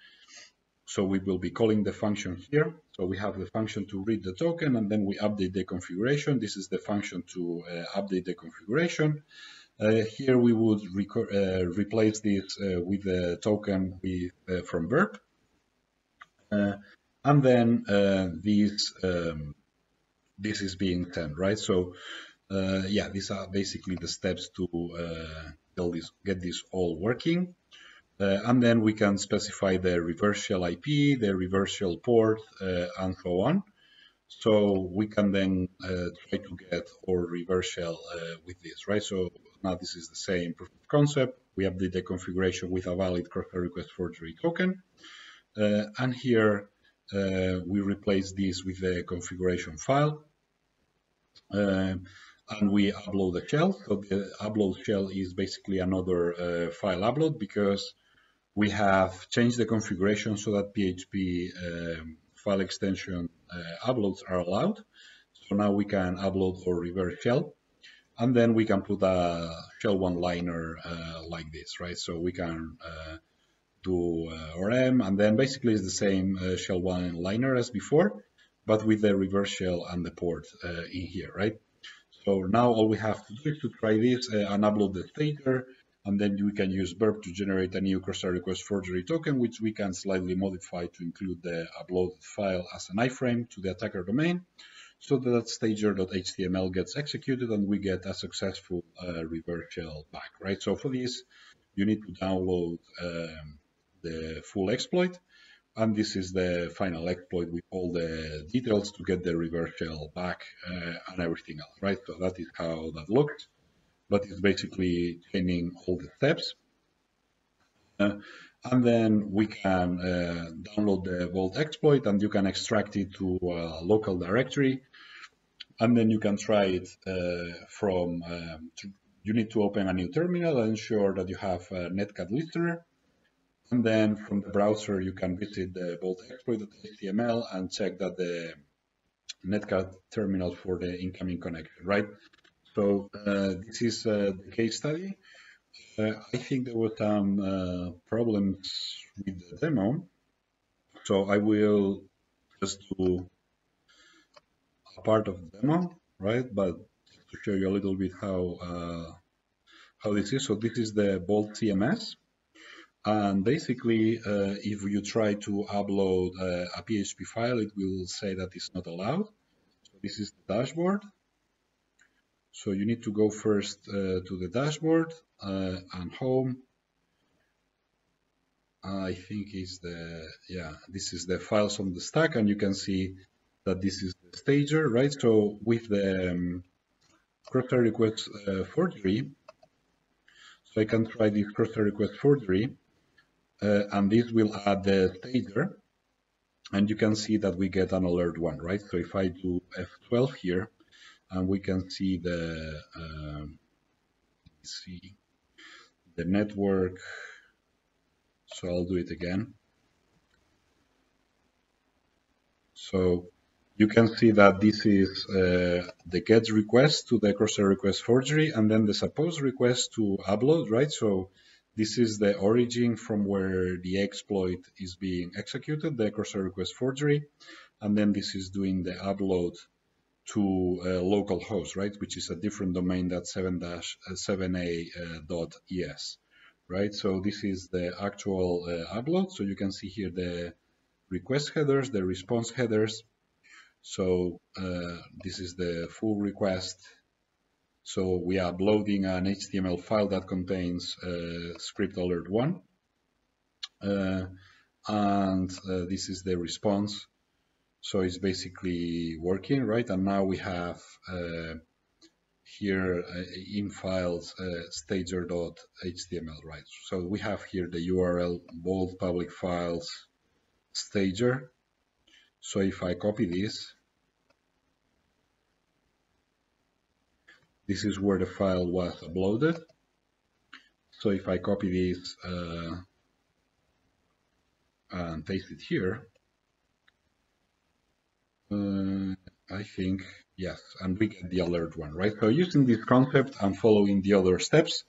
So we will be calling the function here. So we have the function to read the token, and then we update the configuration. This is the function to uh, update the configuration. Uh, here we would uh, replace this uh, with a token with, uh, from Burp. Uh, and then uh, these, um, this is being sent, right? So uh, yeah, these are basically the steps to uh, this, get this all working. Uh, and then we can specify the reverse shell I P, the reverse shell port, uh, and so on. So we can then uh, try to get our reverse shell uh, with this, right? So now this is the same proof of concept. We update the configuration with a valid crosshair request forgery token. Uh, and here uh, we replace this with the configuration file. Uh, and we upload the shell. So the upload shell is basically another uh, file upload, because we have changed the configuration so that P H P um, file extension uh, uploads are allowed. So now we can upload or reverse shell, and then we can put a shell one-liner uh, like this, right? So we can uh, do uh, R M, and then basically it's the same uh, shell one-liner as before, but with the reverse shell and the port uh, in here, right? So now all we have to do is to try this uh, and upload the stator. And then we can use Burp to generate a new crosshair request forgery token, which we can slightly modify to include the uploaded file as an iframe to the attacker domain, so that stager dot H T M L gets executed and we get a successful uh, reverse shell back, right? So for this, you need to download um, the full exploit, and this is the final exploit with all the details to get the reverse shell back uh, and everything else, right? So that is how that looks. But it's basically chaining all the steps. Uh, and then we can uh, download the Bolt exploit, and you can extract it to a local directory. And then you can try it uh, from, um, you need to open a new terminal and ensure that you have a netcat listener. And then from the browser, you can visit the Bolt exploit dot H T M L and check that the netcat terminal for the incoming connection, right? So uh, this is uh, the case study. Uh, I think there were some uh, problems with the demo. So I will just do a part of the demo, right? But to show you a little bit how, uh, how this is. So this is the Bolt C M S. And basically, uh, if you try to upload uh, a P H P file, it will say that it's not allowed. So this is the dashboard. So you need to go first uh, to the dashboard uh, and home. I think is the, yeah, this is the files on the stack, and you can see that this is the stager, right? So with the um, crosshair request uh, forgery, so I can try this crosshair request forgery, uh, and this will add the stager, and you can see that we get an alert one, right? So if I do F twelve here, and we can see the uh, see the network. So I'll do it again. So you can see that this is uh, the get request to the crosshair request forgery, and then the suppose request to upload, right? So this is the origin from where the exploit is being executed, the crosshair request forgery, and then this is doing the upload to uh, local host, right, which is a different domain that seven A dot E S, right? So this is the actual uh, upload. So you can see here the request headers, the response headers. So uh, this is the full request. So we are uploading an H T M L file that contains uh, script alert one, uh, and uh, this is the response. So it's basically working, right? And now we have uh, here uh, in files uh, stager dot H T M L, right? So we have here the U R L bold public files stager. So if I copy this, this is where the file was uploaded. So if I copy this uh, and paste it here, Uh, I think Yes, and we get the alert one, right? So using this concept and following the other steps,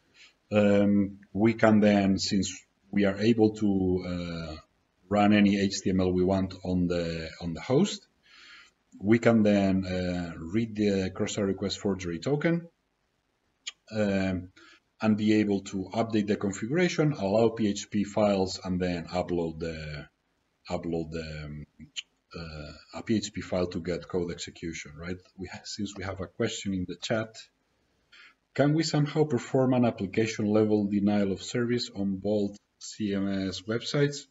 um, we can then, since we are able to uh, run any H T M L we want on the on the host, we can then uh, read the cursor request forgery token um, and be able to update the configuration, allow P H P files, and then upload the upload the um, uh, a P H P file to get code execution. Right? We have, since we have a question in the chat, can we somehow perform an application level denial of service on Bolt C M S websites?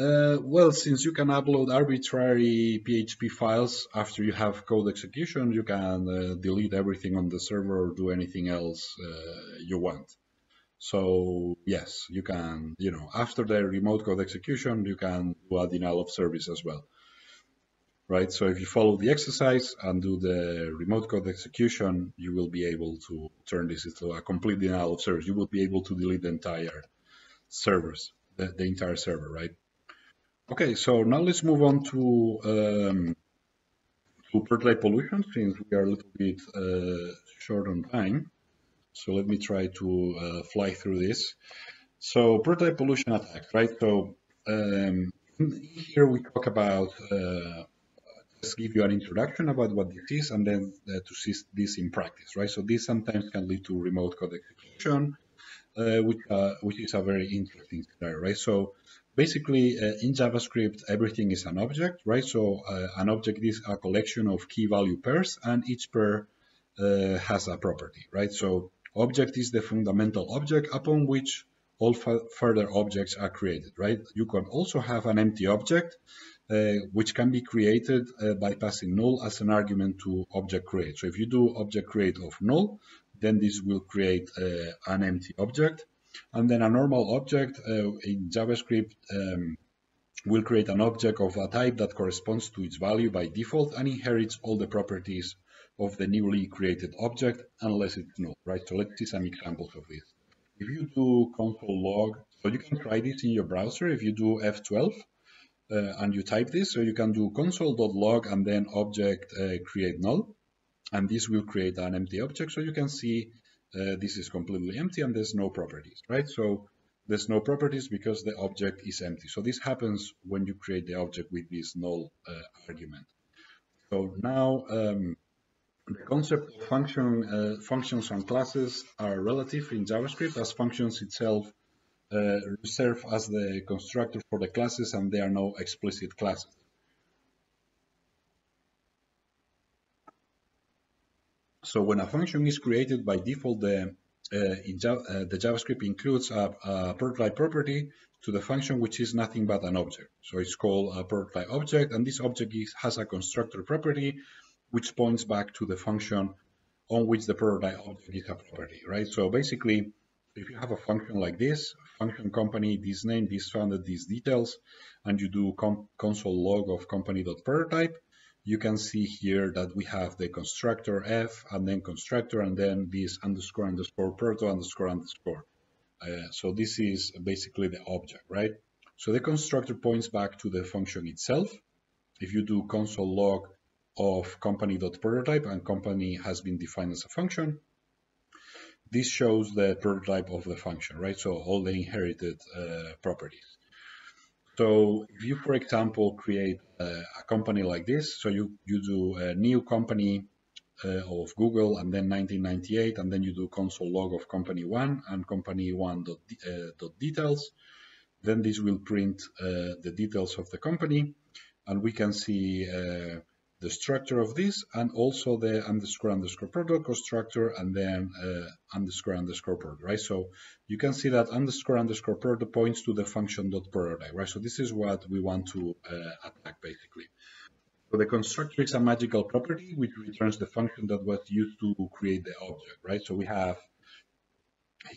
Uh, well, since you can upload arbitrary P H P files after you have code execution, you can uh, delete everything on the server or do anything else uh, you want. So yes, you can, you know, after the remote code execution, you can do a denial of service as well, right? So if you follow the exercise and do the remote code execution, you will be able to turn this into a complete denial of service. You will be able to delete the entire servers, the, the entire server, right? Okay, so now let's move on to, um, to per-type pollution, since we are a little bit uh, short on time. So let me try to uh, fly through this. So per-type pollution attacks, right? So um, here we talk about, uh, just give you an introduction about what this is, and then uh, to see this in practice, right? So this sometimes can lead to remote code execution, uh, which, uh, which is a very interesting scenario, right? So basically, uh, in JavaScript, everything is an object, right? So uh, an object is a collection of key-value pairs, and each pair uh, has a property, right? So object is the fundamental object upon which all further objects are created, right? You can also have an empty object, uh, which can be created uh, by passing null as an argument to object create. So if you do object create of null, then this will create uh, an empty object. And then a normal object uh, in JavaScript um, will create an object of a type that corresponds to its value by default and inherits all the properties of the newly created object unless it's null, right? So let's see some examples of this. If you do console log, so you can try this in your browser if you do F twelve uh, and you type this. So you can do console.log and then object uh, create null, and this will create an empty object. So you can see Uh, this is completely empty and there's no properties, right? So there's no properties because the object is empty. So this happens when you create the object with this null uh, argument. So now um, the concept of function, uh, functions and classes are relative in JavaScript, as functions itself uh, serve as the constructor for the classes and there are no explicit classes. So when a function is created by default, the, uh, in Java, uh, the JavaScript includes a, a per-type property to the function, which is nothing but an object. So it's called a per-type object, and this object is, has a constructor property, which points back to the function on which the per-type object is a property, right? So basically, if you have a function like this, function company, this name, this founded, these details, and you do console log of company.per-type, you can see here that we have the constructor f and then constructor and then this underscore underscore proto underscore underscore. Uh, so this is basically the object, right? So the constructor points back to the function itself. If you do console log of company.prototype and company has been defined as a function, this shows the prototype of the function, right? So all the inherited uh, properties. So if you, for example, create a, a company like this, so you, you do a new company uh, of Google and then nineteen ninety-eight, and then you do console log of company one and company one dot, uh, dot details, then this will print uh, the details of the company. And we can see uh, the structure of this and also the underscore underscore product constructor and then uh, underscore underscore product, right? So you can see that underscore underscore product points to the function dot product, right? So this is what we want to uh, attack basically. So the constructor is a magical property which returns the function that was used to create the object, right? So we have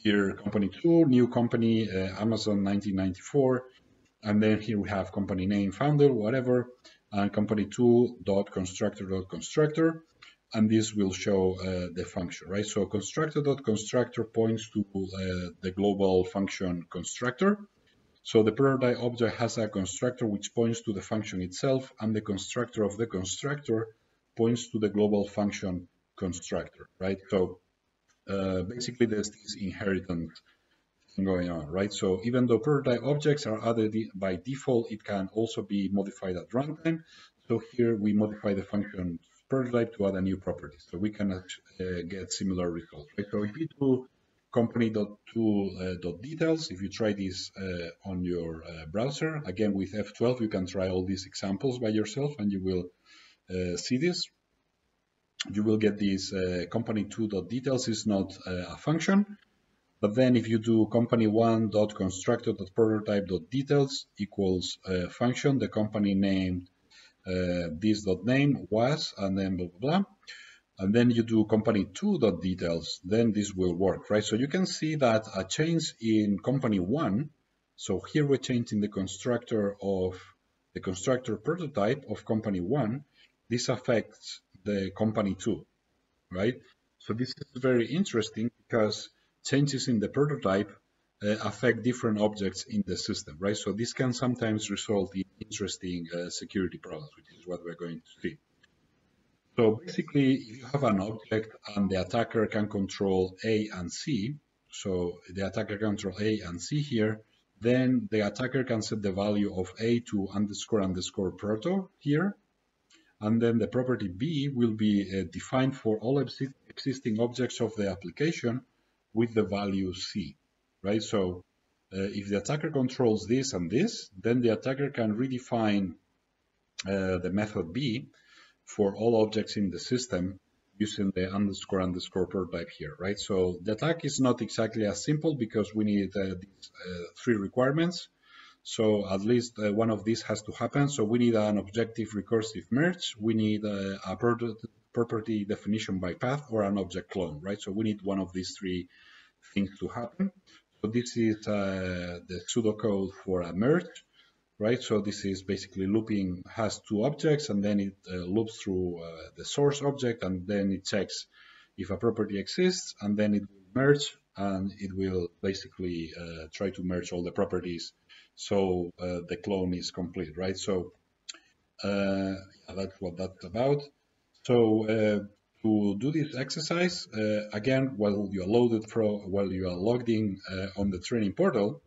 here company two, new company, uh, Amazon nineteen ninety-four, and then here we have company name, founder, whatever, and company two dot constructor dot constructor, and this will show uh, the function, right? So constructor dot constructor points to uh, the global function constructor. So the prototype object has a constructor which points to the function itself, and the constructor of the constructor points to the global function constructor, right? So uh, basically there's this inheritance thing going on, right? So even though prototype objects are added by default, it can also be modified at runtime. So here we modify the function prototype to add a new property, so we can uh, get similar results, right? So if you do company dot tool dot details, if you try this uh, on your uh, browser, again with F twelve, you can try all these examples by yourself and you will uh, see this. You will get this uh, company two dot details is not uh, a function, but then if you do company one dot constructor dot prototype dot details equals uh, function, the company named uh, this.name was, and then blah, blah, blah. And then you do company two dot details, then this will work, right? So you can see that a change in company one, so here we're changing the constructor of the constructor prototype of company one, this affects the company two, right? So this is very interesting because changes in the prototype uh, affect different objects in the system, right? So this can sometimes result in interesting uh, security problems, which is what we're going to see. So basically, if you have an object and the attacker can control A and C, so the attacker can control A and C here, then the attacker can set the value of A to underscore underscore proto here, and then the property B will be uh, defined for all exi existing objects of the application with the value C, right? So uh, if the attacker controls this and this, then the attacker can redefine uh, the method B for all objects in the system using the underscore underscore prototype here, right? So the attack is not exactly as simple because we need uh, these uh, three requirements. So at least uh, one of these has to happen. So we need an objective recursive merge. We need uh, a property definition by path or an object clone, right? So we need one of these three things to happen. So this is uh, the pseudocode for a merge. Right, so this is basically looping, has two objects, and then it uh, loops through uh, the source object, and then it checks if a property exists, and then it will merge, and it will basically uh, try to merge all the properties, so uh, the clone is complete, right? So uh, yeah, that's what that's about. So uh, to do this exercise, uh, again, while you are loaded pro, while you are logged in uh, on the training portal.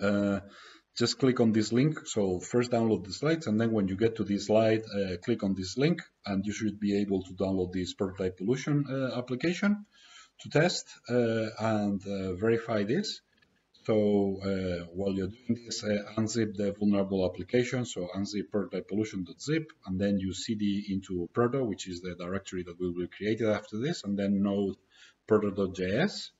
Uh, Just click on this link. So first download the slides, and then when you get to this slide, uh, click on this link, and you should be able to download this prototype pollution uh, application to test uh, and uh, verify this. So uh, while you're doing this, uh, unzip the vulnerable application. So unzip prototype pollution.zip, and then you cd into proto, which is the directory that will be created after this, and then node proto.js.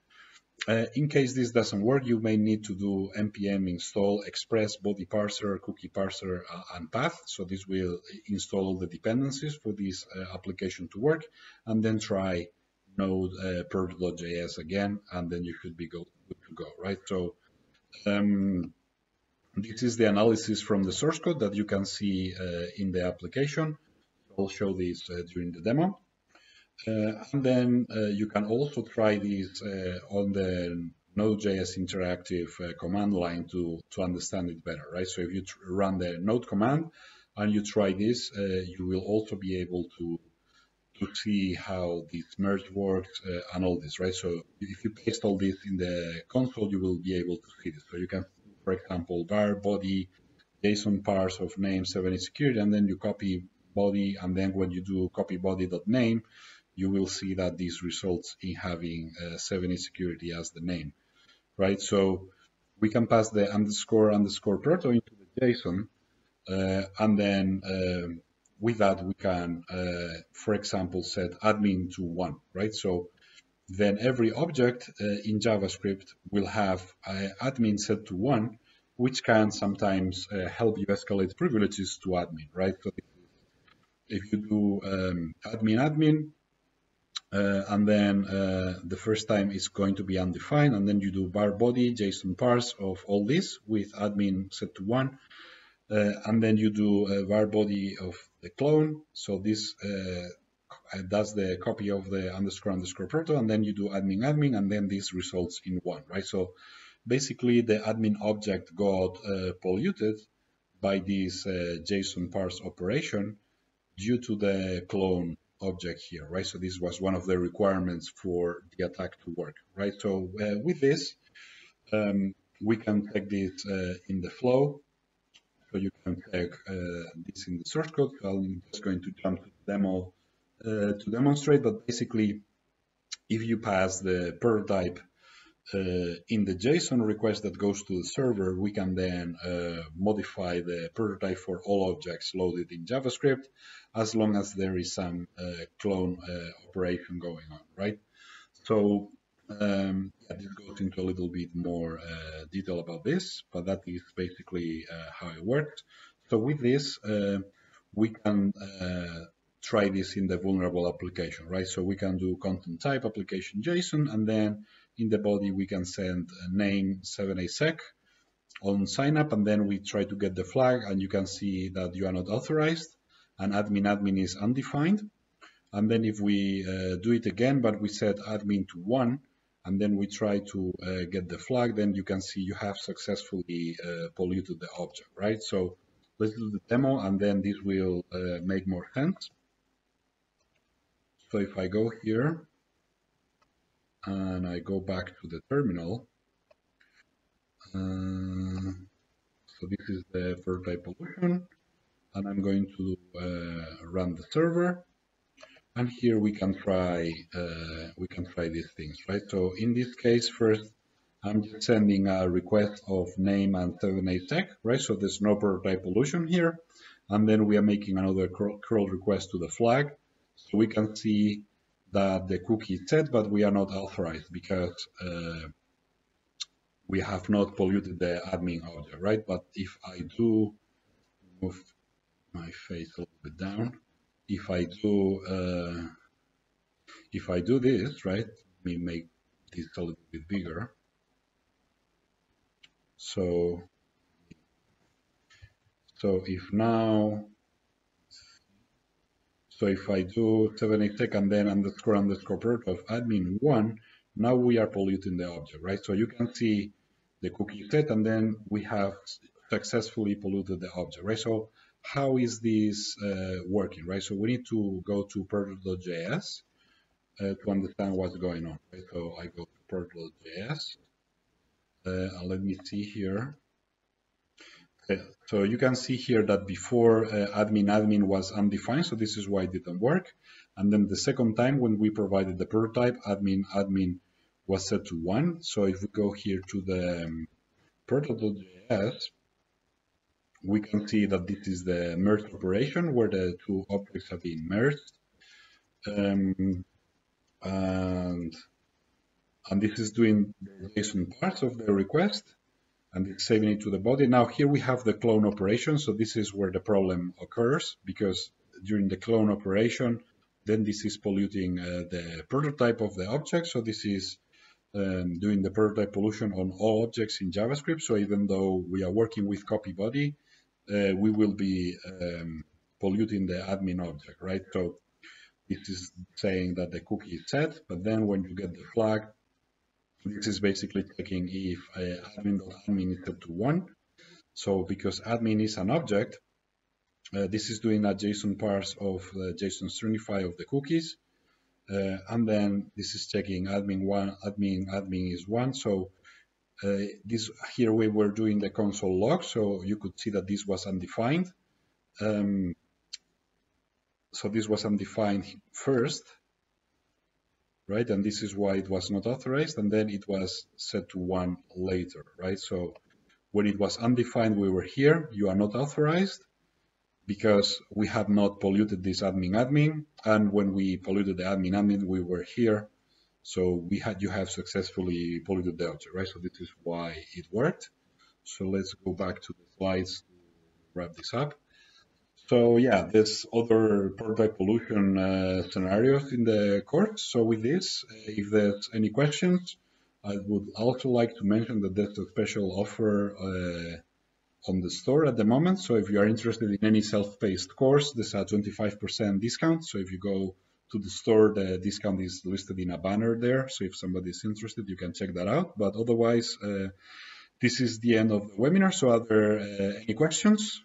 Uh, in case this doesn't work, you may need to do npm install express body parser, cookie parser, uh, and path. So this will install all the dependencies for this uh, application to work, and then try node uh, proto.js again, and then you should be good to go, right? So um, this is the analysis from the source code that you can see uh, in the application. I'll show this uh, during the demo. Uh, and then uh, you can also try this uh, on the Node.js interactive uh, command line to, to understand it better, right? So if you run the node command and you try this, uh, you will also be able to, to see how this merge works uh, and all this, right? So if you paste all this in the console, you will be able to see this. So you can, for example, var body, JSON parse of name seven A security, and then you copy body, and then when you do copy body.name, you will see that this results in having uh, seven A security as the name, right? So we can pass the underscore underscore proto into the JSON, uh, and then uh, with that we can, uh, for example, set admin to one, right? So then every object uh, in JavaScript will have uh, admin set to one, which can sometimes uh, help you escalate privileges to admin, right? So if you do um, admin admin, Uh, and then uh, the first time it's going to be undefined, and then you do var body, JSON parse of all this with admin set to one, uh, and then you do a var body of the clone. So this uh, does the copy of the underscore underscore proto, and then you do admin admin, and then this results in one, right? So basically the admin object got uh, polluted by this uh, JSON parse operation, due to the clone object here, right? So this was one of the requirements for the attack to work, right? So uh, with this, um, we can take this uh, in the flow. So you can take uh, this in the source code. I'm just going to jump to the demo uh, to demonstrate, but basically, if you pass the per type uh, in the JSON request that goes to the server, we can then uh, modify the per type for all objects loaded in JavaScript, as long as there is some uh, clone uh, operation going on, right? So um, yeah, this goes into a little bit more uh, detail about this, but that is basically uh, how it works. So with this, uh, we can uh, try this in the vulnerable application, right? So we can do content type application JSON, and then in the body we can send a name seven A sec on sign up, and then we try to get the flag, and you can see that you are not authorized, and admin admin is undefined. And then if we uh, do it again, but we set admin to one, and then we try to uh, get the flag, then you can see you have successfully uh, polluted the object, right? So let's do the demo, and then this will uh, make more sense. So if I go here and I go back to the terminal, uh, so this is the first type pollution, and I'm going to uh, run the server, and here we can try uh, we can try these things, right? So in this case, first I'm just sending a request of name and seven A sec, right? So there's no per-type pollution here, and then we are making another curl request to the flag. So we can see that the cookie is set, but we are not authorized because uh, we have not polluted the admin object, right? But if I do move my face a little bit down, if I do uh, if I do this, right? Let me make this a little bit bigger. So so if now. So if I do seven A sec and then underscore underscore pert of admin one, now we are polluting the object, right? So you can see the cookie set, and then we have successfully polluted the object, right? So how is this uh, working, right? So we need to go to pert dot J S uh, to understand what's going on, right? So I go to pert dot J S, uh, and let me see here. So you can see here that before uh, admin admin was undefined, so this is why it didn't work. And then the second time when we provided the prototype, admin admin was set to one. So if we go here to the um, proto.js, we can see that this is the merge operation where the two objects have been merged. Um, and, and this is doing the JSON parts of the request, and it's saving it to the body. Now here we have the clone operation, so this is where the problem occurs, because during the clone operation, then this is polluting uh, the prototype of the object, so this is um, doing the prototype pollution on all objects in JavaScript, so even though we are working with copy body, uh, we will be um, polluting the admin object, right? So this is saying that the cookie is set, but then when you get the flag, this is basically checking if uh, admin.admin is set to one. So because admin is an object, uh, this is doing a JSON parse of the uh, JSON stringify of the cookies. Uh, and then this is checking admin one, admin, admin is one. So uh, this here we were doing the console log. So you could see that this was undefined. Um, so this was undefined first, right? And this is why it was not authorized, and then it was set to one later, right? So when it was undefined, we were here, you are not authorized because we had not polluted this admin admin. And when we polluted the admin admin, we were here. So we had, you have successfully polluted the object, right? So this is why it worked. So let's go back to the slides to wrap this up. So yeah, there's other prototype pollution uh, scenarios in the course. So with this, if there's any questions, I would also like to mention that there's a special offer uh, on the store at the moment. So if you are interested in any self-paced course, there's a twenty-five percent discount. So if you go to the store, the discount is listed in a banner there. So if somebody's interested, you can check that out. But otherwise, uh, this is the end of the webinar. So are there uh, any questions?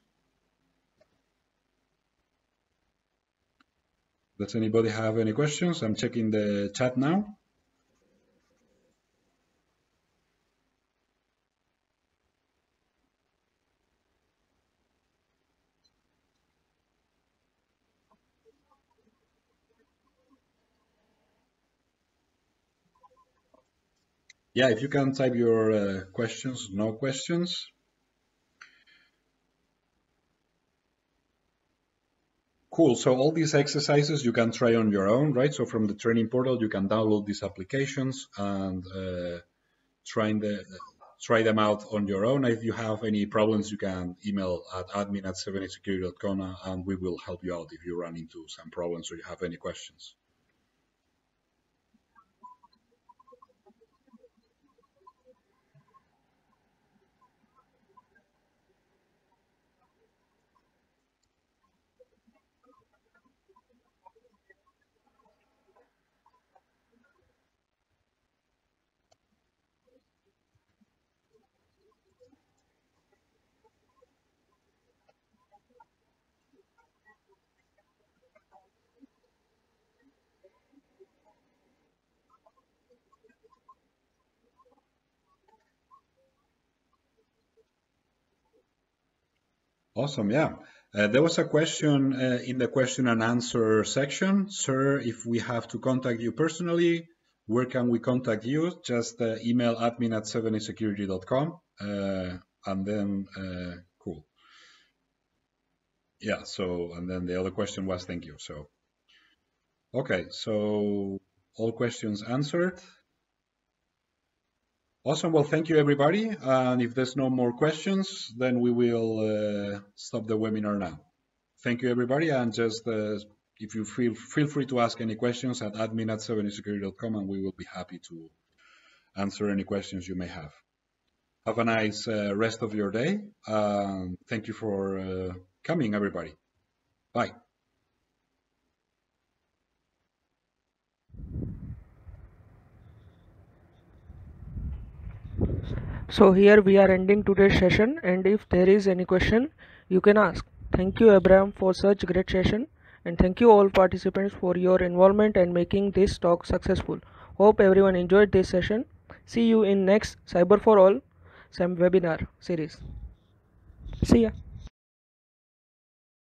Does anybody have any questions? I'm checking the chat now. Yeah, if you can type your uh, questions, no questions. Cool, so all these exercises you can try on your own, right? So from the training portal, you can download these applications and uh, try, the, try them out on your own. If you have any problems, you can email at admin at seven A security dot com and we will help you out if you run into some problems or you have any questions. Awesome, yeah. Uh, there was a question uh, in the question and answer section. Sir, if we have to contact you personally, where can we contact you? Just uh, email admin at seven A security dot com uh, and then, uh, cool. Yeah, so, and then the other question was, thank you, so. Okay, so all questions answered. Awesome. Well, thank you, everybody. And if there's no more questions, then we will uh, stop the webinar now. Thank you, everybody. And just uh, if you feel feel free to ask any questions at admin at seven A security dot com, and we will be happy to answer any questions you may have. Have a nice uh, rest of your day. Um, thank you for uh, coming, everybody. Bye. So here we are ending today's session, and if there is any question, you can ask. Thank you, Abraham, for such great session, and thank you all participants for your involvement and making this talk successful. Hope everyone enjoyed this session. See you in next Cyber for All webinar series. See ya.